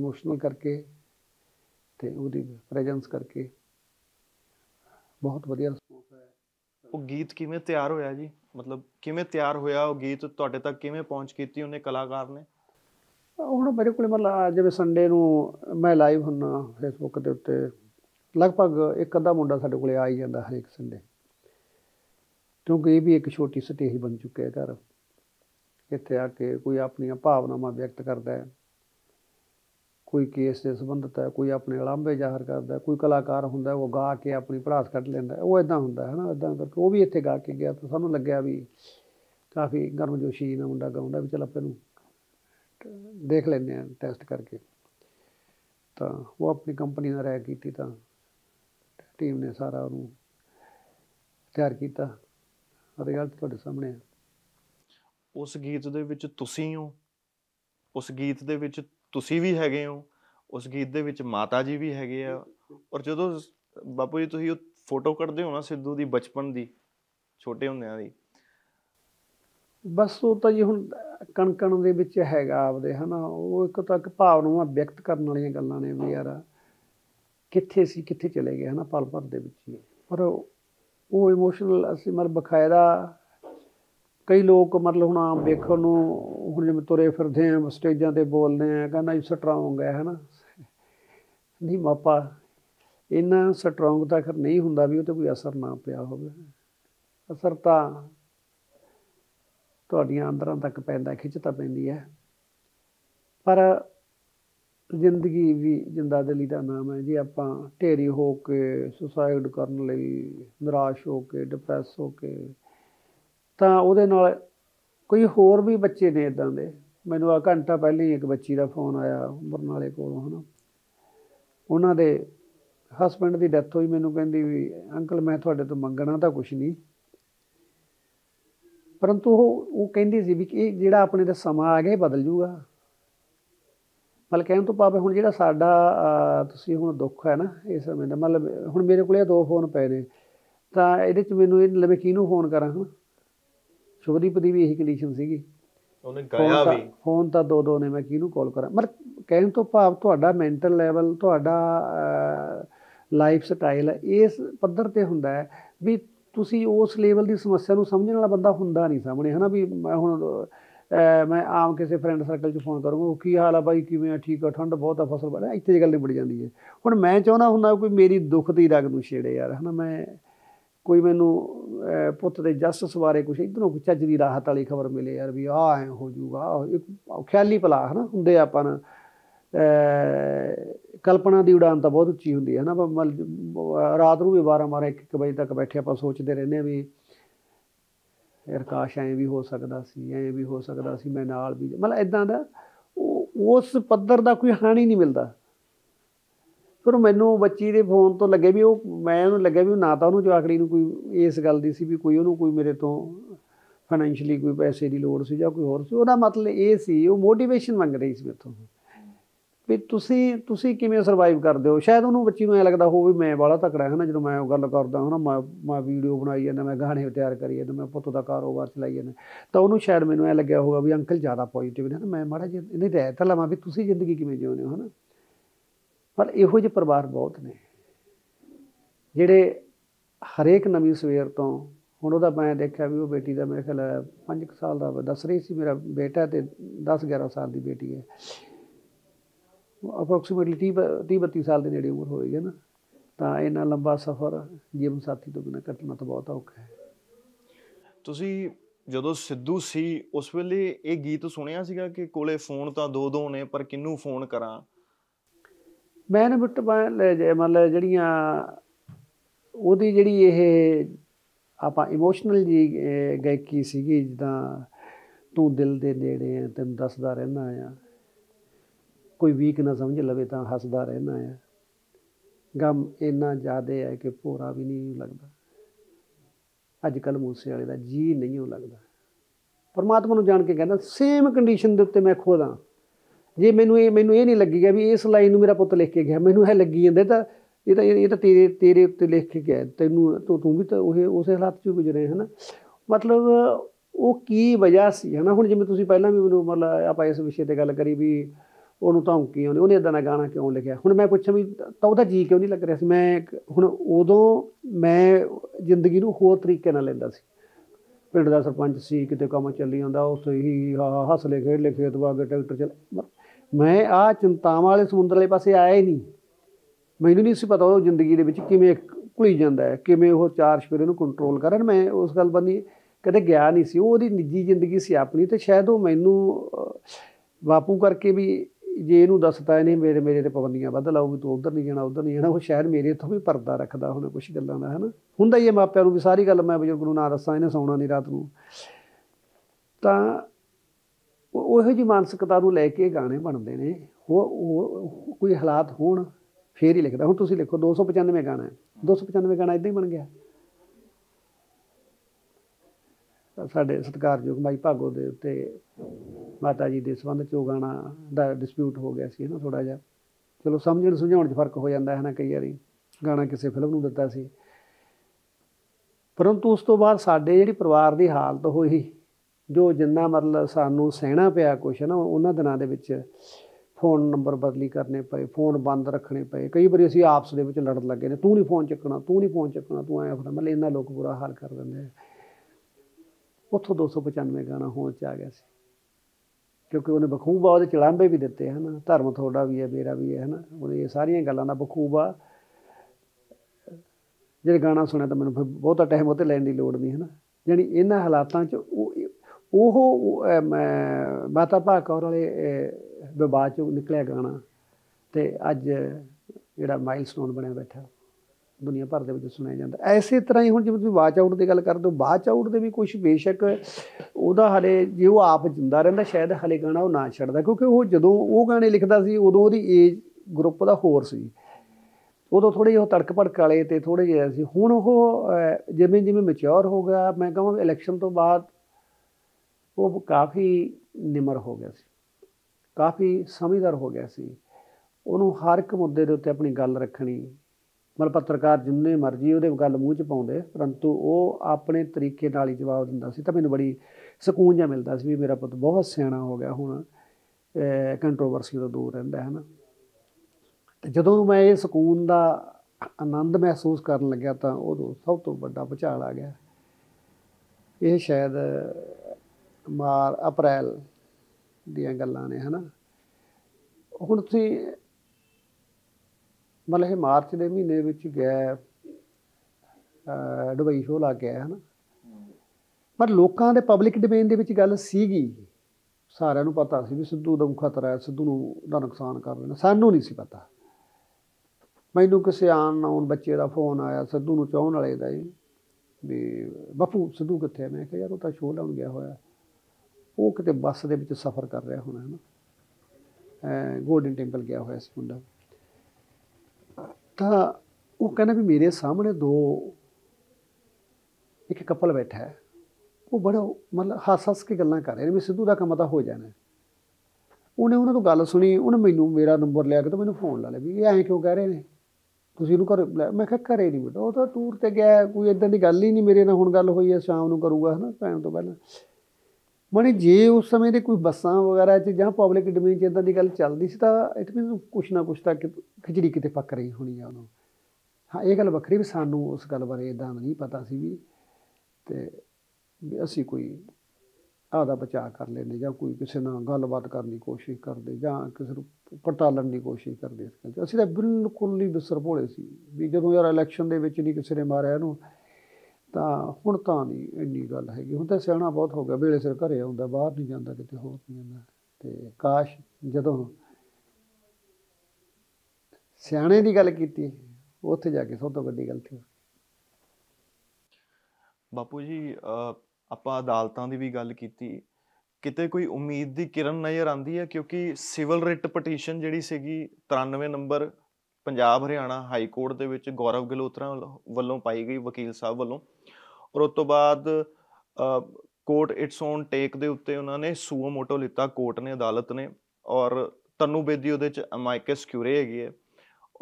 इमोशनल करके ते उहदी प्रेजेंस करके बहुत वधिया रिस्पॉन्स आया। वो गीत किवें तैयार होया जी, मतलब किवें तैयार होया वो गीत, तुहाडे तक किवें पहुंच कीती उहने कलाकार ने? ਹੁਣ मेरे को मतलब जिवें संडे नूं मैं लाइव हुन्ना फेसबुक के उत्ते, लगभग एक अद्धा मुंडा साडे कोले आ ही जांदा हरेक संडे, क्योंकि ये भी एक छोटी स्टेज बन चुकी है घर। इत्थे आके कोई अपनी भावनावां व्यक्त करता है, कोई केस से संबंधित है, कोई अपने अलांबे जाहिर करता है, कोई कलाकार होंगे वो गा के अपनी भड़ास कट लेंदा, वो इदा होंगे है ना, इदा करके वो भी इतने गा के गया तो सू लग्या भी काफ़ी गर्मजोशी ना मुंडा गाँव भी चल आप देख लें टैसट करके, तो वो अपनी कंपनी ने रैक की टीम ने सारा उन्होंने तैयार किया, रिजल्ट तुहाडे सामने है। उस गीत दे विच तुसीं हो, उस गीत दे विच तुसीं भी हैगे हो, उस गीत दे विच माता जी भी हैगे आ, और जदों बापू जी तुसीं फोटो कढदे हो ना सिद्धू दी बचपन दी छोटे हुंदिआं दी, बस वो तो जी हुण कण कण दे विच हैगा आपदे है ना, वो एक तां भावनावां व्यक्त करन वालियां गल्लां ने भी यार कित्थे सी कित्थे चले गए है ना पल भर दे विच ही, पर वो इमोशनल असं मतलब बकायदा कई लोग मतलब हम आम देखने हम जिम्मे तुरे फिरते हैं स्टेजा पर बोलते हैं कहना जी स्ट्रोंग है है ना, नहीं मापा इन्ना स्ट्रोंग तो आखिर नहीं होंगे भी वो तो कोई असर ना पाया हो, असर तो तुहाडियां अंदरां तक पैंदा खिचता पैंदी है, पर जिंदगी भी जिंदा दिली का नाम है जी, आप ढेरी हो के सुसाइड करने निराश हो के डिप्रैस हो के तो वो कोई होर भी बच्चे ने इदा के, मैनू आ घंटा पहले ही एक बच्ची का फोन आया बरनाले को है ना, उन्होंने हसबैंड की डैथ हुई, मैनू कहती भी अंकल मैं थोड़े तो मंगना तो कुछ नहीं, परंतु वो कहती सी भी कि जिहड़ा अपने ते समा आ गया बदल जूगा, मतलब कहने तो भावे हुण जिहड़ा साडा तुसीं हुण दुख है ना इस समय का, मतलब हुण मेरे कोल दो फोन पे ने तो इहदे च मैनूं इह लवे किहनूं फोन करा है ना, शुभदीप की भी यही कंडीशन सीगी, फोन तो दो दो ने मैं किहनूं कॉल करा, मतलब कहने तो भाव तुहाडा मैंटल लैवल तुहाडा लाइफ स्टाइल इस पद्धर ते हुंदा है भी तुसीं उस लेवल की समस्या नूं समझण वाला बंदा हुंदा नहीं सामने है ना, भी मैं हुण मैं आम किसी फ्रेंड सर्कल च फोन करूँगा की हाल है भाई किवें ठीक है ठंड बहुत आ फसल बड़ा इतने जी गल निबड़ जाती है, हुण मैं चाहना हुंदा कोई मेरी दुख की रग नूं छेड़े यार है ना, मैं कोई मैनू पुत्त दे जस्टिस बारे कुछ इधरों कोई झज्ज दी राहत वाली खबर मिले यार भी आ ऐ हो जूगा एक ख्याली भला है ना हुंदे, आपां कल्पना की उड़ान तो बहुत उच्ची हुंदी है ना, मतलब रात नूं भी बारह बारह एक एक बजे तक बैठे आपां सोचते रहने भी यार काश ऐ भी हो सकता सी ऐ भी हो सकता सी मैं नाल भी, मतलब इदा का उस पद्धर का कोई हानी नहीं मिलता, फिर मैनू बच्ची के फोन तो लगे भी वो मैं उन्होंने लगे भी ना तो उन्होंने जवाकड़ी नूं कोई इस गल दी सी भी कोई उन्होंने कोई मेरे तो फाइनैंशली कोई पैसे की लोड़ सी जां कोई होर सी, उहदा मतलब ये सी वो मोटिवेशन मंग रही सी मेरे भी तुसीं तुसीं किवें सर्वाइव करदे हो, शायद उन्होंने बच्ची नूं ऐ लगदा हो भी मैं बड़ा तकड़ा है ना जो मैं गल करदा है ना मैं मैं वीडियो बनाई जाना मैं गाने तैयार करी जाना मैं पुत्त दा कारोबार चलाई जाना, तो उन्होंने शायद मैनूं ऐ लग्या होगा भी अंकल ज़्यादा पॉजिटिव ने मैं माड़ा जिहा इहदी रायत लवां भी तुसीं जिंदगी किवें जीउंदे हो है ना, पर इहो जिहे परिवार बहुत ने जिहड़े हरेक नवीं सवेर तो हुण उहदा मैं देखिया भी वो बेटी का मेरे ख्याल पंज साल का दस रही सी मेरा बेटा तो दस ग्यारह साल की बेटी है अप्रोक्सीमेटली तीह तीह बत्ती साल के नेड़े उम्र होएगी ना, तो इन्ना लंबा सफ़र जीवन साथी तो बिना कटना तो बहुत औखा है। तुसी जदों सिद्धू सी उस वेले ये गीत सुनिया सीगा कि कोले फोन तो दो दो ने पर किन्नू फोन करा, मैं ना बिट मतलब जड़ियाँ ओहदी जिहड़ी ये आपां इमोशनल जी गायकी सीगी जिद्दां तू दिल दे नेड़े है तैनूं दसदा रहना आ, कोई वीक ना समझ लवे तो हसदा रहना है, गम इन्ना ज़्यादा है कि भोरा भी नहीं लगता, अजकल मूसेवाले दा जी नहीं लगता, परमात्मा नूं जान के कहना सेम कंडीशन के उत्ते मैं खुद हाँ, जे मैनू ये मैनू ये नहीं लगी गया भी इस लाइन नूं मेरा पुत्त लिख के गया, मैनू है लगी जांदे तां ये तां ये तां तेरे तेरे उत्ते लिख के गया तैनू तो तू भी तो उस हालात चों गुजरे है ना, मतलब वो की वजह सी है ना, हुण जिवें तुसीं पहलां भी मैनू मतलब आपां इस विषय ते गल करी भी उन्होंने धमकी आने उन्हें इदा गाना क्यों लिखा, हूँ मैं पूछा भी तो वह जी क्यों नहीं लग रहा, मैं हूँ उदों मैं जिंदगी होर तरीके ना लेंदा सी, पिंड का सरपंच सी किते काम चली जाता उस ही हा हसले खेडले खेत वागे ट्रैक्टर चल, मैं आ चिंतावां वाले समुद्र वाले पासे आया ही नहीं, मैनू नहीं सी पता वो जिंदगी दे विच किवें घुली जांदा है किवें वो चार छफेरे नूं कंट्रोल करन, मैं उस गल बन्नी कदे गया नहीं सी, ओहदी निजी जिंदगी सी अपनी, तो शायद वो मैनू बापू करके भी जे इनू दसता इन्हें मेरे मेरे ते पाबंदियां वध लाऊगी, तू उधर नहीं जाना उधर नहीं जाना, वो शायद मेरे इत्थों भी परदा रखता होना कुछ गल्लां दा, है ना। हुंदा ही मापिआं नूं भी सारी गल मैं बजुर्ग नूं ना दस्सां, इन्हें सौना नहीं रात नूं, तां उहो जी मानसिकता नूं लै के गाणे बनदे ने। हो कोई हालात होण फिर ही लिखदा। हुण तुसीं लिखो दो सौ पचानवे गाणा है, दो सौ पचानवे गाणा इदां ही बन गया। साढ़े सत्कारयोग भाई भागो दे उत्ते माता जी के संबंध चो गाणा दा डिस्प्यूट हो गया सी, है ना, थोड़ा जिहा। चलो समझण सुझाउण 'ਚ फर्क हो जाता है ना, कई बारी गाणा किसी फिल्म नूं दित्ता सी, परंतु उस तो बाद साडे जिहड़ी परिवार की हालत होई, जो जिन्ना मतलब सानू सहना पिया कुछ, है ना, उन्हां दिनां दे विच फोन नंबर बदली करने पे, फोन बंद रखने पे, कई बारी असीं आपस दे विच लड़न लगे ने, तू नहीं फोन चुकना, तू नहीं फोन चुकना, तू ऐ फलां, मतलब इन्ना लोक बुरा हाल कर दिंदे ने। उत्थों दो सौ पचानवे गाना होण 'ਚ आ गया सी, क्योंकि उन्हें बखूबा वो चढ़ावे भी दिते, है ना, धर्म थोड़ा भी है मेरा भी है, है ना, उन्हें ये सारिया गलों का बखूबा जो गाना सुने तो मैं फिर बहुता टाइम उत्ते लैन की लोड़ नहीं, है ना। जानी इन्होंने हालातों में माता भाग कौर वाले विवाद चो निकलिया गाना, तो अज जो माइलस्टोन बनया बैठा दुनिया भर के सुनाया जाता। इसे तरह ही हूँ जिवें तुसीं वाच आउट की गल करते हो, वाच आउट के भी कुछ बेशक उहदा हाले जे वो आप जिंदा रहिंदा शायद हाले गाना वो ना छड्डदा, क्योंकि वो जदों वो गाने लिखदा सी उदों ओहदी एज ग्रुप दा होर सी, उदों थोड़े जिहे तड़क भड़क वाले ते थोड़े जिहे सी। हुण ओह जिवें जिवें मैच्योर हो गया, मैं कहां इलैक्शन तो बाद वो काफ़ी निमर हो गया सी, काफ़ी समझदार हो गया सी। उहनूं हर एक मुद्दे दे उत्ते अपनी गल रखणी, मतलब पत्रकार जिन्ने मर्जी वो गल मूँह च पाते, परंतु वो अपने तरीके नाल ही जवाब दिंदा सी। तां मैनूं बड़ी सकून जिहा मिलता सी, मेरा पुत बहुत सियाणा हो गया, हुण कंट्रोवर्सी तो दूर रहिंदा, है ना। ते जदों मैं ये सकून का आनंद महसूस करन लग्या तां उदों सब तो वड्डा भुचाल आ गया। ये शायद मार अप्रैल दियां गल्लां ने, है ना। हुण तुसीं मतलब यह मार्च के महीने में गया दुबई शो लग गया, है ना। पर लोगों के पब्लिक डोमेन के गल सीगी, सारे पता सी भी सिद्धू का खतरा है, सिद्धू का नुकसान कर देना, सानू नहीं सी पता। मैनू किसी आन आउन बच्चे का फोन आया सिद्धू को चाहन वाले का ही भी बापू सिद्धू कित्थे है, मैं कहा यार वो तो शो लाउन गया होया, वो किते बस दे विच सफर कर रहा होना, है ना, गोल्डन टेंपल गया होया सी मुंडा। तो वो कहना भी मेरे सामने दो एक कपल बैठा है, वो बड़ा मतलब हस हस के गल्लां कर रहे हैं, सिद्धू का कम तो हो जाना। उन्हें उन्होंने तो गल सुनी, उन्हें मैनू मेरा नंबर लिया के तो मैंने फोन ला लिया भी ऐ क्यों कह रहे हैं तुसीं नूं घर। मैं कहा घरे नहीं बेटा, वो तो टूर ते गया, कोई इदां दी गल ही नहीं, मेरे नाल हुण गल हुई है शाम नूं करूँगा, है ना, टाइम तो पहलां। मैंने जे उस समय के कोई बसा वगैरह च जां पब्लिक डोमेन च इदां दी गल चलदी सी तां इट मीन कुछ ना कुछ तां खिचड़ी कितें पक रही होनी है उन्होंने। हाँ ये गल वक्री भी सानू उस गल बारे इदां नहीं पता सी भी ते असी कोई आपदा बचाव कर लेंगे जां कोई किसी नाल गलबात करने की कोशिश करते जां किसी नूं पड़तालन की कोशिश करते। इस गल असीं तां बिल्कुल ही बिसर भोले सी भी जदों यार इलैक्शन दे विच नहीं किसी ने मारिया इहनूं ਤਾਂ ਹੁਣ ਤਾਂ ਨਹੀਂ ਇੰਨੀ ਗੱਲ ਹੈਗੀ, ਹੁਣ ਤਾਂ ਸਿਆਣਾ ਬਹੁਤ ਹੋ ਗਿਆ, ਵੇਲੇ ਸਿਰ ਘਰੇ ਆਉਂਦਾ, ਬਾਹਰ ਨਹੀਂ ਜਾਂਦਾ, ਕਿਤੇ ਹੋਰ ਨਹੀਂ ਜਾਂਦਾ। ਅਤੇ ਕਾਸ਼ ਜਦੋਂ ਸਿਆਣੇ ਦੀ ਗੱਲ ਕੀਤੀ ਉੱਥੇ ਜਾ ਕੇ ਸਭ ਤੋਂ ਵੱਡੀ ਗਲਤੀ। ਬਾਪੂ ਜੀ ਆਪਾਂ ਅਦਾਲਤਾਂ ਦੀ ਵੀ ਗੱਲ ਕੀਤੀ, ਕਿਤੇ ਕੋਈ ਉਮੀਦ ਦੀ ਕਿਰਨ ਨਜ਼ਰ ਆਉਂਦੀ ਹੈ? ਕਿਉਂਕਿ ਸਿਵਲ ਰਿਟ ਪਟੀਸ਼ਨ ਜਿਹੜੀ ਸੀਗੀ ਤਰਾਨਵੇਂ number Punjab Haryana high court दे विच गौरव गलोत्रा वालों पाई गई, वकील साहब वालों, और उस तो बाद कोर्ट इट्स ओन टेक दे उत्ते उन्होंने सूओ मोटो लिता कोर्ट ने, अदालत ने, और तनु बेदी उहदे च अमाइकस क्यूरे हैगी है,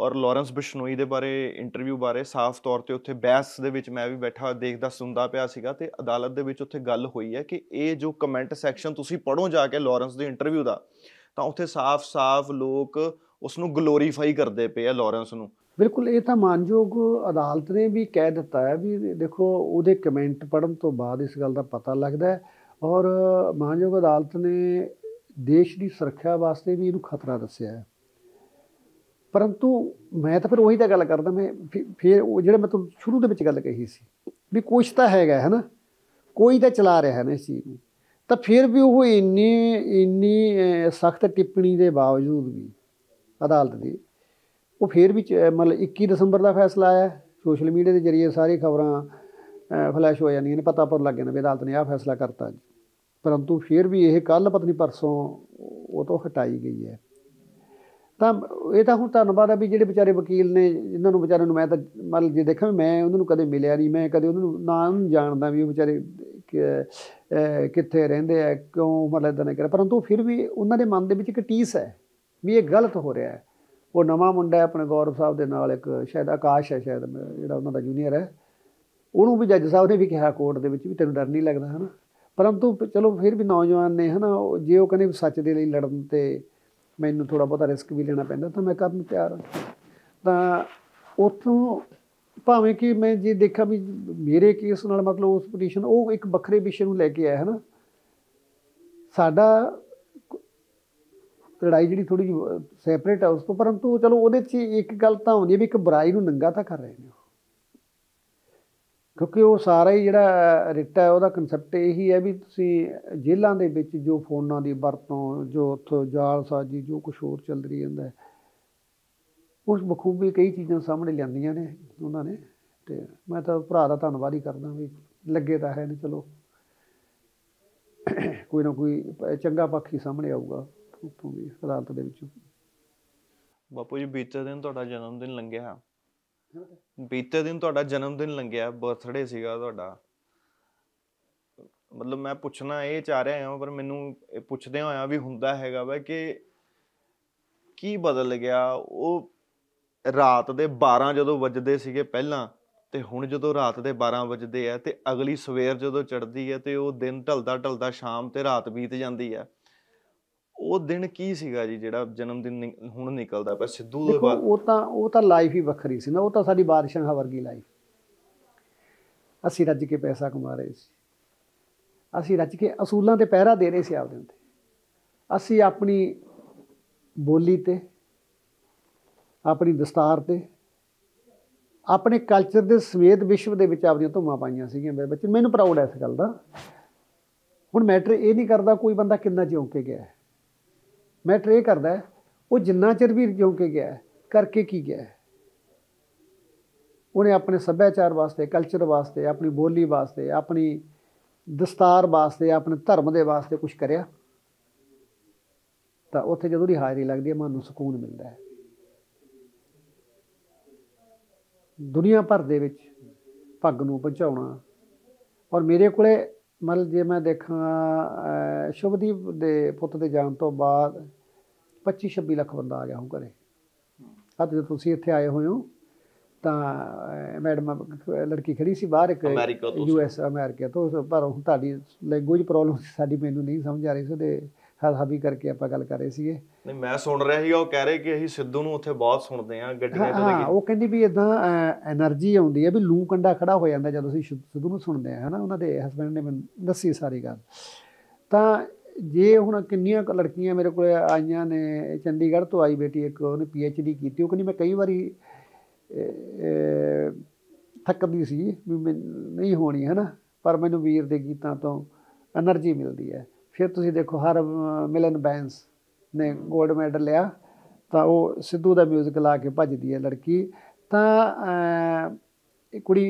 और लॉरेंस बिश्नोई दे बारे इंटरव्यू बारे साफ तौर ते उत्थे बहस दे विच मैं भी बैठा देखदा सुनदा पिया सीगा। ते अदालत दे विच उत्थे गल होई है कि ये जो कमेंट सैक्शन तुसीं पढ़ो जाके लॉरेंस दे इंटरव्यू दा, तां उत्थे साफ साफ लोग उसनूं ग्लोरीफाई करते पे लॉरेंस नूं। बिल्कुल ये तो मानयोग अदालत ने भी कह दिता है भी देखो उहदे कमेंट पढ़न तो बाद इस गल का पता लगता है, और मानयोग अदालत ने देश की सुरक्षा वास्ते भी इनू खतरा दस्या है। परंतु मैं तो फिर वही तो गल करदा, मैं फिर जो मैं तुहानूं शुरू दे विच गल कही सी भी कुछ तो हैगा, है ना, कोई तो चला रहा है ना इस चीज़ में। तो फिर भी वो इन्नी इन्नी सख्त टिप्पणी के बावजूद भी अदालत की वो फिर भी मतलब इक्की दसंबर का फैसला आया। सोशल मीडिया के जरिए सारी खबर फ्लैश हो जाए, पता पर लग जाता भी अदालत ने आ फैसला करता जी, परंतु फिर भी यह कल पत्नी परसों वो तो हटाई गई है। तो यह तो हूँ धन्यवाद है भी जोड़े बेचारे वकील ने इन्होंने बेचारे मैं तो मतलब जो देखा मैं उन्होंने कदे मिलया नहीं, मैं कदे उन्होंने ना जानता भी बेचारे कित्थे रहिंदे है क्यों मतलब इदा नहीं कर, परंतु फिर भी उन्होंने मन के एक टीस है भी ये गलत हो रहा है। वो नवा मुंडा अपने गौरव साहब के नाल एक शायद आकाश है शायद जो उन्होंने जूनीयर है, उन्होंने भी जज साहब ने भी कहा कोर्ट के भी तेन डर नहीं लगता है ना, परंतु चलो फिर भी नौजवान ने है ना जे वो कहने सच के लिए लड़न तो मैनू थोड़ा बहुत रिस्क भी लेना पैंदा तो मैं करन तैयार हाँ। तो उतों भावें कि मैं जे देखा भी मेरे केस नाल मतलब उस पटिशन वो एक बखरे विषय में लैके आया है ना, साडा लड़ाई जी थोड़ी सैपरेट है उस तो, परंतु चलो वो एक गल तो आउंदी भी एक बुराई नूं नंगा तो कर रहे हैं, क्योंकि वो सारा ही जिहड़ा रिट है वह कंसैप्ट यही है भी तुसीं जेलों दे विच जो फोनों की वरतों जो उत्थों जालसाजी जो कुछ होर चल रही है उस बखूबी कई चीज़ां सामने लियांदियां ने उन्होंने। तो मैं तो भरा दा धन्नवाद ही करदा भी लगे तो है नहीं, चलो कोई ना कोई चंगा पक्ष ही सामने आऊगा उत्तों भी अदालत दे विचों। बापू जी बीते दिन तुहाडा जन्मदिन लंघिया, बीते दिन तुहाडा जन्मदिन लंघिया, बर्थडे सीगा तुहाडा, मतलब मैं पुछना ये चाह रहा हाँ पर मैनू पुछदे होया भी हुंदा हैगा वा कि की बदल गया ਉਹ रात के बारह जो ਵੱਜਦੇ ਸੀਗੇ ਪਹਿਲਾਂ ਤੇ ਹੁਣ जो रात के बारह ਵੱਜਦੇ ਆ ਤੇ अगली ਸਵੇਰ जो ਚੜਦੀ है तो वह दिन ढलता ढलता शाम ਤੇ रात बीत जाती है। ਉਹ ਦਿਨ ਕੀ ਸੀਗਾ ਜੀ ਜਿਹੜਾ ਜਨਮ ਦਿਨ ਹੁਣ ਨਿਕਲਦਾ ਪਿਆ ਸਿੱਧੂ ਦੇ ਬਾਅਦ? ਉਹ ਤਾਂ ਉਹ ਤਾਂ ਲਾਈਫ ਹੀ ਵੱਖਰੀ ਸੀ ਨਾ, ਉਹ ਤਾਂ ਸਾਡੀ ਬਾਦਸ਼ਾਹਾਂ ਵਰਗੀ ਲਾਈਫ। ਅਸੀਂ ਰੱਜ ਕੇ ਪੈਸਾ ਕਮਾ ਰਹੇ ਸੀ, ਅਸੀਂ ਰੱਜ ਕੇ ਅਸੂਲਾਂ ਤੇ ਪਹਿਰਾ ਦੇ ਰਹੇ ਸੀ ਆਪਦੇ ਉੱਤੇ, ਅਸੀਂ ਆਪਣੀ ਬੋਲੀ ਤੇ ਆਪਣੀ ਦਸਤਾਰ ਤੇ ਆਪਣੇ ਕਲਚਰ ਦੇ ਸਮੇਤ ਵਿਸ਼ਵ ਦੇ ਵਿੱਚ ਆਪਦੀਆਂ ਧੁੰਮਾਂ ਪਾਈਆਂ ਸੀਗੀਆਂ। ਮੇਰੇ ਬੱਚੇ ਮੈਨੂੰ ਪ੍ਰਾਊਡ ਹੈ ਇਸ ਗੱਲ ਦਾ। ਹੁਣ ਮੈਟਰ ਇਹ ਨਹੀਂ ਕਰਦਾ ਕੋਈ ਬੰਦਾ ਕਿੰਨਾ ਚੌਂਕ ਕੇ ਗਿਆ, मैटर ये करता है वो जिन्ना चिर भी जो के गया है करके की गया है। उन्हें अपने सभ्याचार वास्ते, कल्चर वास्ते, अपनी बोली वास्ते, अपनी दस्तार वास्ते, अपने धर्म के वास्ते कुछ करिया तो उत्थे जदों दी हाज़री लगती है मन सुकून मिलता है। दुनिया भर दे विच पग नूं पहुंचाउणा और मेरे कोले मतलब जे मैं देखा शुभदीप दे पुत दे जान तो बाद पच्ची छब्बी लख बंदा आ गया हूँ घरे। अब जो तुम इतने आए हुए हो तो मैडम लड़की खड़ी सी बाहर एक यू एस अमेरिका तो, पर हूँ ताली लैंगुएज प्रॉब्लम साड़ी मैनू नहीं समझ आ रही सी ते हर हावी करके आप गल कर रहे थे। नहीं मैं सुन रहा ही वो कह रहे कि असीं सिद्धू नूं उत्थे बहुत सुनते हैं गड्डियां तो। हाँ वो कहंदी भी इदां एनर्जी आउंदी है भी लू कंडा खड़ा हो जाता जदों असीं सिद्धू नूं सुनते हैं है ना। उन्हां दे हसबैंड ने मैनूं दस्सी सारी गल। तां जे हुण किन्नियां लड़कियां मेरे कोल आईयां ने, चंडीगढ़ तो आई बेटी एक उहने पी एच डी कीती। कहंदी मैं कई वारी थकदी सी भी नहीं होनी है ना, पर मैनूं वीर दे गीतां तों एनर्जी मिलदी है। फिर तुसीं देखो हर मिलन बैंस ने गोल्ड मैडल लिया तो वो सिद्धू का म्यूजिक ला के भजदी है लड़की। तो कुड़ी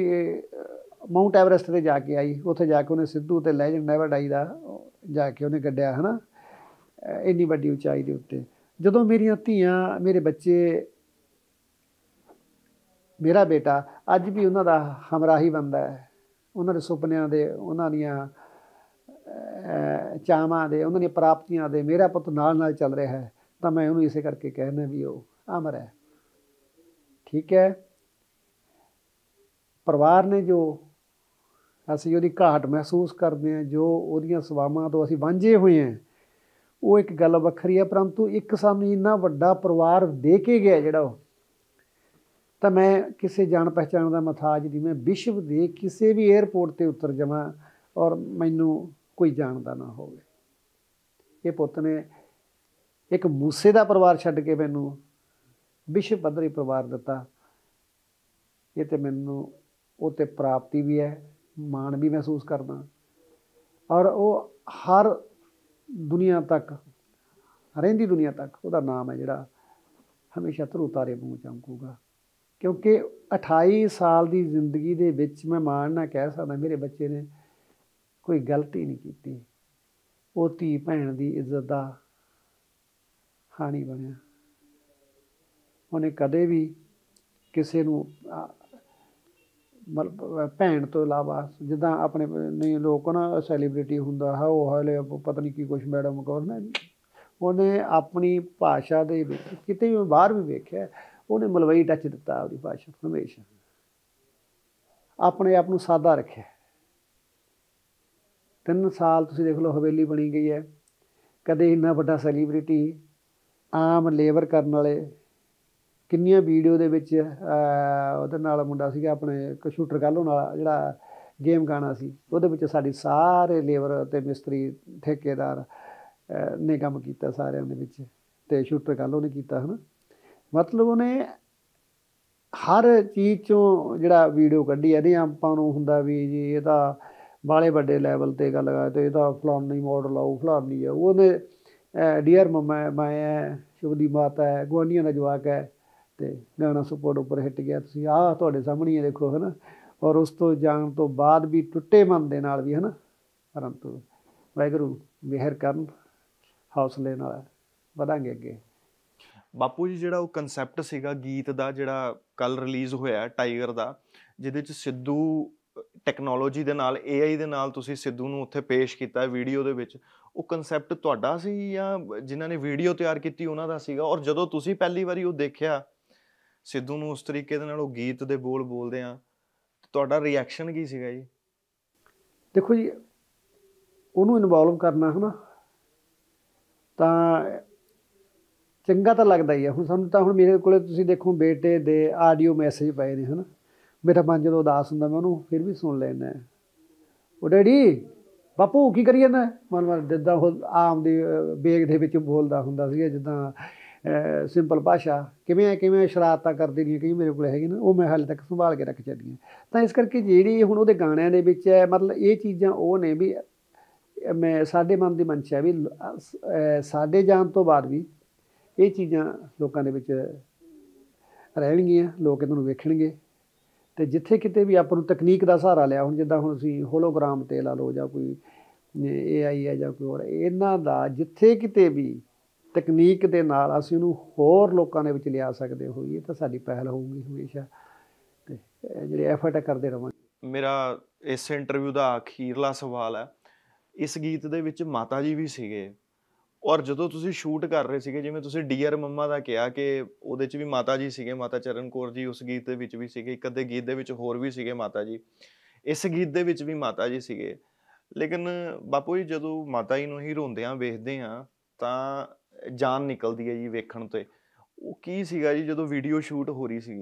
माउंट एवरेस्ट से जाके आई, उत्थे जाके उन्हें सिद्धू ते लैजेंड नेवर डाई दा जाके उन्हें गड्ढिया है ना इन्नी वड्डी उचाई के उत्ते। जदों मेरियां धीआं मेरे बच्चे मेरा बेटा अज भी उन्हां दा हमराही बनदा है, उन्हां दे सुपनियां दे, उन्हां दियां ਚਾਵਾਂ ਦੇ, ਉਹਨਾਂ ਦੀਆਂ ਪ੍ਰਾਪਤੀਆਂ ਦੇ ਮੇਰਾ ਪੁੱਤ ਨਾਲ ਨਾਲ ਚੱਲ ਰਿਹਾ ਹੈ ਤਾਂ ਮੈਂ ਉਹਨੂੰ ਇਸੇ ਕਰਕੇ ਕਹਿਣਾ ਵੀ ਉਹ ਅਮਰ ਹੈ। ਠੀਕ ਹੈ ਪਰਿਵਾਰ ਨੇ ਜੋ ਅਸੀਂ ਉਹਦੀ ਘਾਟ ਮਹਿਸੂਸ ਕਰਦੇ ਹਾਂ, ਜੋ ਉਹਦੀਆਂ ਸੇਵਾਵਾਂ ਤੋਂ ਅਸੀਂ ਵਾਂਝੇ ਹੋਏ ਹਾਂ ਉਹ ਇੱਕ ਗੱਲ ਵੱਖਰੀ ਹੈ, ਪਰੰਤੂ ਇੱਕ ਸਾਨੂੰ ਇੰਨਾ ਵੱਡਾ ਪਰਿਵਾਰ ਦੇ ਕੇ ਗਿਆ ਜਿਹੜਾ ਉਹ ਤਾਂ ਮੈਂ ਕਿਸੇ ਜਾਣ ਪਹਿਚਾਣ ਦਾ ਮਹਤਾਜ ਨਹੀਂ। ਮੈਂ ਵਿਸ਼ਵ ਦੇ ਕਿਸੇ ਵੀ ਏਅਰਪੋਰਟ 'ਤੇ ਉਤਰ ਜਾਵਾਂ ਔਰ ਮੈਨੂੰ कोई जानता ना हो। ये पुत ने एक मूसे का परिवार छड्ड के मैनू विश्व पद्धरी परिवार दिता। ये तो मैनू उत्ते प्राप्ति भी है, माण भी महसूस करना। और वो हर दुनिया तक हरेंदी दुनिया तक उसका नाम है जिहड़ा हमेशा तरोतारे वांगू चमकूगा। क्योंकि अठाई साल की जिंदगी दे विच मैं माण ना कह सकदा मेरे बच्चे ने कोई गलती नहीं की। वो धी भैन की इज्जत का हानी बनया, उन्हें कदे भी किसी नूं मतलब भैन तो इलावा जिदा अपने नहीं लोग ना सैलीब्रिटी हुंदा है वो हले पता नहीं की कुछ मैडम कौन है, उन्हें अपनी भाषा दे किते भी बाहर भी वेख्या उन्हें मलवई टच दिता अपनी भाषा हमेशा, अपने आप नूं सादा रखिया। तीन साल तुसीं देख लो हवेली बनी गई है, कदे इन्ना वड्डा सैलीब्रिटी आम लेबर करने वाले किन्नियां वीडियो दे विच उहदे नाल मुंडा सीगा अपने कंप्यूटर गल होने वाला जिहड़ा गेम गाना सी उहदे विच साडी सारे लेबर ते मिस्त्री ठेकेदार ने काम कीता सारिआं दे विच ते शूटर गल उहने कीता है ना, मतलब उहने हर चीज़ चों जिहड़ा वीडियो कड्ढी है नहीं। आपां नूं हुंदा वी जी इहदा बाले वड्डे लैवल ते गल ते इहदा फलानी मॉडल आऊ फलानी है उहने डियर मम्मा मैं है शुभदी माता है गुआंढियां दा जवाक है तो गाना सुपर डुपर हिट गया तुसीं आह तुहाडे सामने देखो है ना। और उस तो जाण तो बाद भी टुटे मन दे नाल भी है ना, परंतु वाहिगुरू मेहर करन हौसले नाल वधांगे अगे। बापू जी जिहड़ा कंसैप्ट सीगा गीत दा जिहड़ा कल रिलीज़ होया टाइगर दा जिहदे च सिद्धू टैक्नोलॉजी दे नाल एआई दे नाल तुसीं सिद्धू नूं उत्थे पेश कीता वीडियो दे विच, वो कंसैप्ट तुहाडा सी जां जिन्हां ने वीडियो तैयार कीती उन्हां दा सीगा? और जदों तुसीं पहली वारी वो देखिया सिद्धू नूं उस तरीके दे नाल वो गीत दे बोल बोलदे आ तुहाडा रिएक्शन की सीगा जी? देखो जी उन्होंने इनवॉल्व करना है ना तो चंगा तो लगता ही है। हुण सानूं तां हुण मेरे कोले तुसीं देखो बेटे दे आडियो मैसेज पाए ने है ना, मेरा मन जदों उदास हुंदा मैं उन्होंने फिर भी सुन लैंदा ओ डैडी बापू की करी जांदा मन मन जिद्दां आम दी बेग दे विच बोलदा हुंदा सीगा जिद्दां सिंपल भाषा किमें किमें शरारत कर देनी कई मेरे को हैगी ना वो मैं हाले तक संभाल के रख चली। तो इस करके जी हूँ वो गाणिया के विच है मतलब ये चीज़ा वो ने भी मैं साढ़े मन की मंशा भी साढ़े जान तो बाद भी ये चीज़ा लोगों के विच रहणगियां, लोग इन्होंने वेखणगे। तो जिथे किते भी आपां नूं तकनीक का सहारा लिया हुण जिद्दां हुण असीं होलोग्राम ते ला लो जां कोई ए आई है जां कोई होर इन्हां दा जिथे किते भी तकनीक दे नाल असीं नूं होर लोकां दे विच लिया सकदे होइए तां साडी पहल होऊगी हमेशा ते जिहड़े एफर्ट करदे रहांगे। मेरा इस इंटरव्यू दा अखीरला सवाल है, इस गीत दे विच माता जी भी सीगे और जदों तुसीं शूट कर रहे सीगे जिवें तुसीं डियर मम्मा दा कहा कि उहदे च भी माता जी सीगे, माता चरण कौर जी उस गीत दे विच भी सीगे, इक अद्धे गीत दे विच होर भी सीगे माता जी, इस गीत दे विच भी माता जी सीगे। लेकिन बापू जी जदों माता जी नूं ही रोंदियां वेखदे आ तां जान निकलती है जी वेखण ते, वो की सीगा जी जदों वीडियो शूट हो रही सी?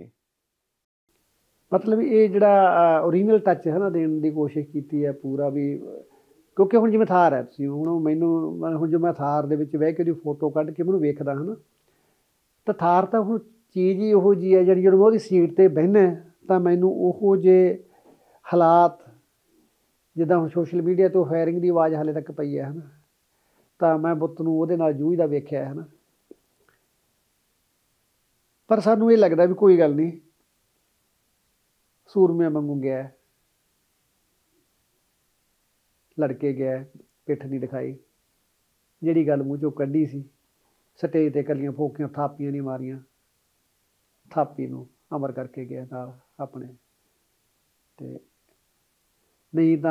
मतलब ये जिहड़ा ओरिजिनल टच है ना देने की कोशिश की है पूरा भी, क्योंकि हुण जिवें थार है तुसीं हुण मैनूं हुण जो मैं थार दे विच बह के जो फोटो कढ के मैनूं वेखदा है ना तो थार तां हुण चीज़ ही उहो जी है जिहड़ी जदों मैं उहदी सीट ते बहिना तां मैनूं उहो जे हालात जिद्दां हुण सोशल मीडिया तो फायरिंग की आवाज़ हाले तक पई है है ना तो मैं बुत नूं उहदे नाल जूझदा वेखिया है ना। पर सानूं ये लगता भी कोई गल नहीं सूरमे वांगू गया लड़के गया पिठ नहीं दिखाई, जिहड़ी गल मूँह चों कड्ढी सी स्टेज ते कलियां फोकियां थापियां नहीं मारियां, थापी नूं अमर करके गया नाल अपने ते नहीं तो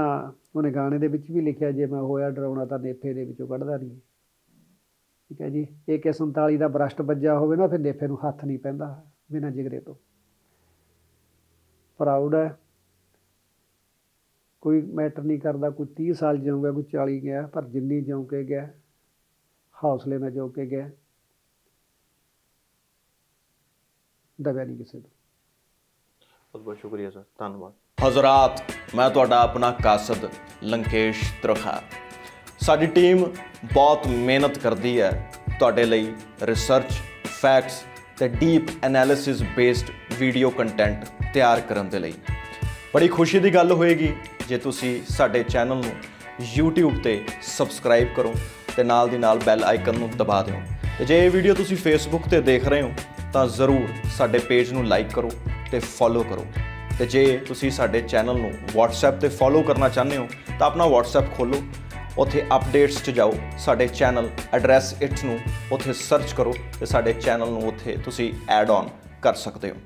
उन्हें गाने दे विच भी लिखिया जे मैं होया डराउणा तां नेफे दे विचों कढदा नहीं। ठीक है जी ए के संताली का ब्रस्ट बज्जा होवे ना फिर नेफे नूं हथ नहीं पैंदा बिना जिगरे तो। प्राउड है कोई मैटर नहीं करता कोई तीह साल जाऊँगा कोई चाली गया पर जिन्नी जाऊँ के गया हौसले नाल जाऊँ के गया दबिया नहीं किसी को। बहुत बहुत शुक्रिया सर, धन्यवाद। हजरात मैं तुहाडा अपना कासद लंकेश त्रिखा। साडी टीम बहुत मेहनत करती है तुहाडे लई रिसर्च फैक्ट्स ते deep analysis based video content तैयार करन दे लई। बड़ी खुशी दी गल होएगी जे तुसीं साडे चैनल नूं यूट्यूब ते सबसक्राइब करो ते नाल दी नाल बैल आइकन नूं दबा दिओ। ते जे वीडियो तुसी फेसबुक ते देख रहे हो तां जरूर साडे पेज नूं लाइक करो ते फॉलो करो। ते जे तुसी साडे चैनल नूं व्हाट्सएप ते फॉलो करना चाहते हो तां अपना व्हाट्सएप खोलो, उत्थे अपडेट्स च जाओ, साडे चैनल एड्रैस इट्स नूं उत्थे सर्च करो ते साडे चैनल नूं उत्थे तुसी ऐड ऑन कर सकते हो।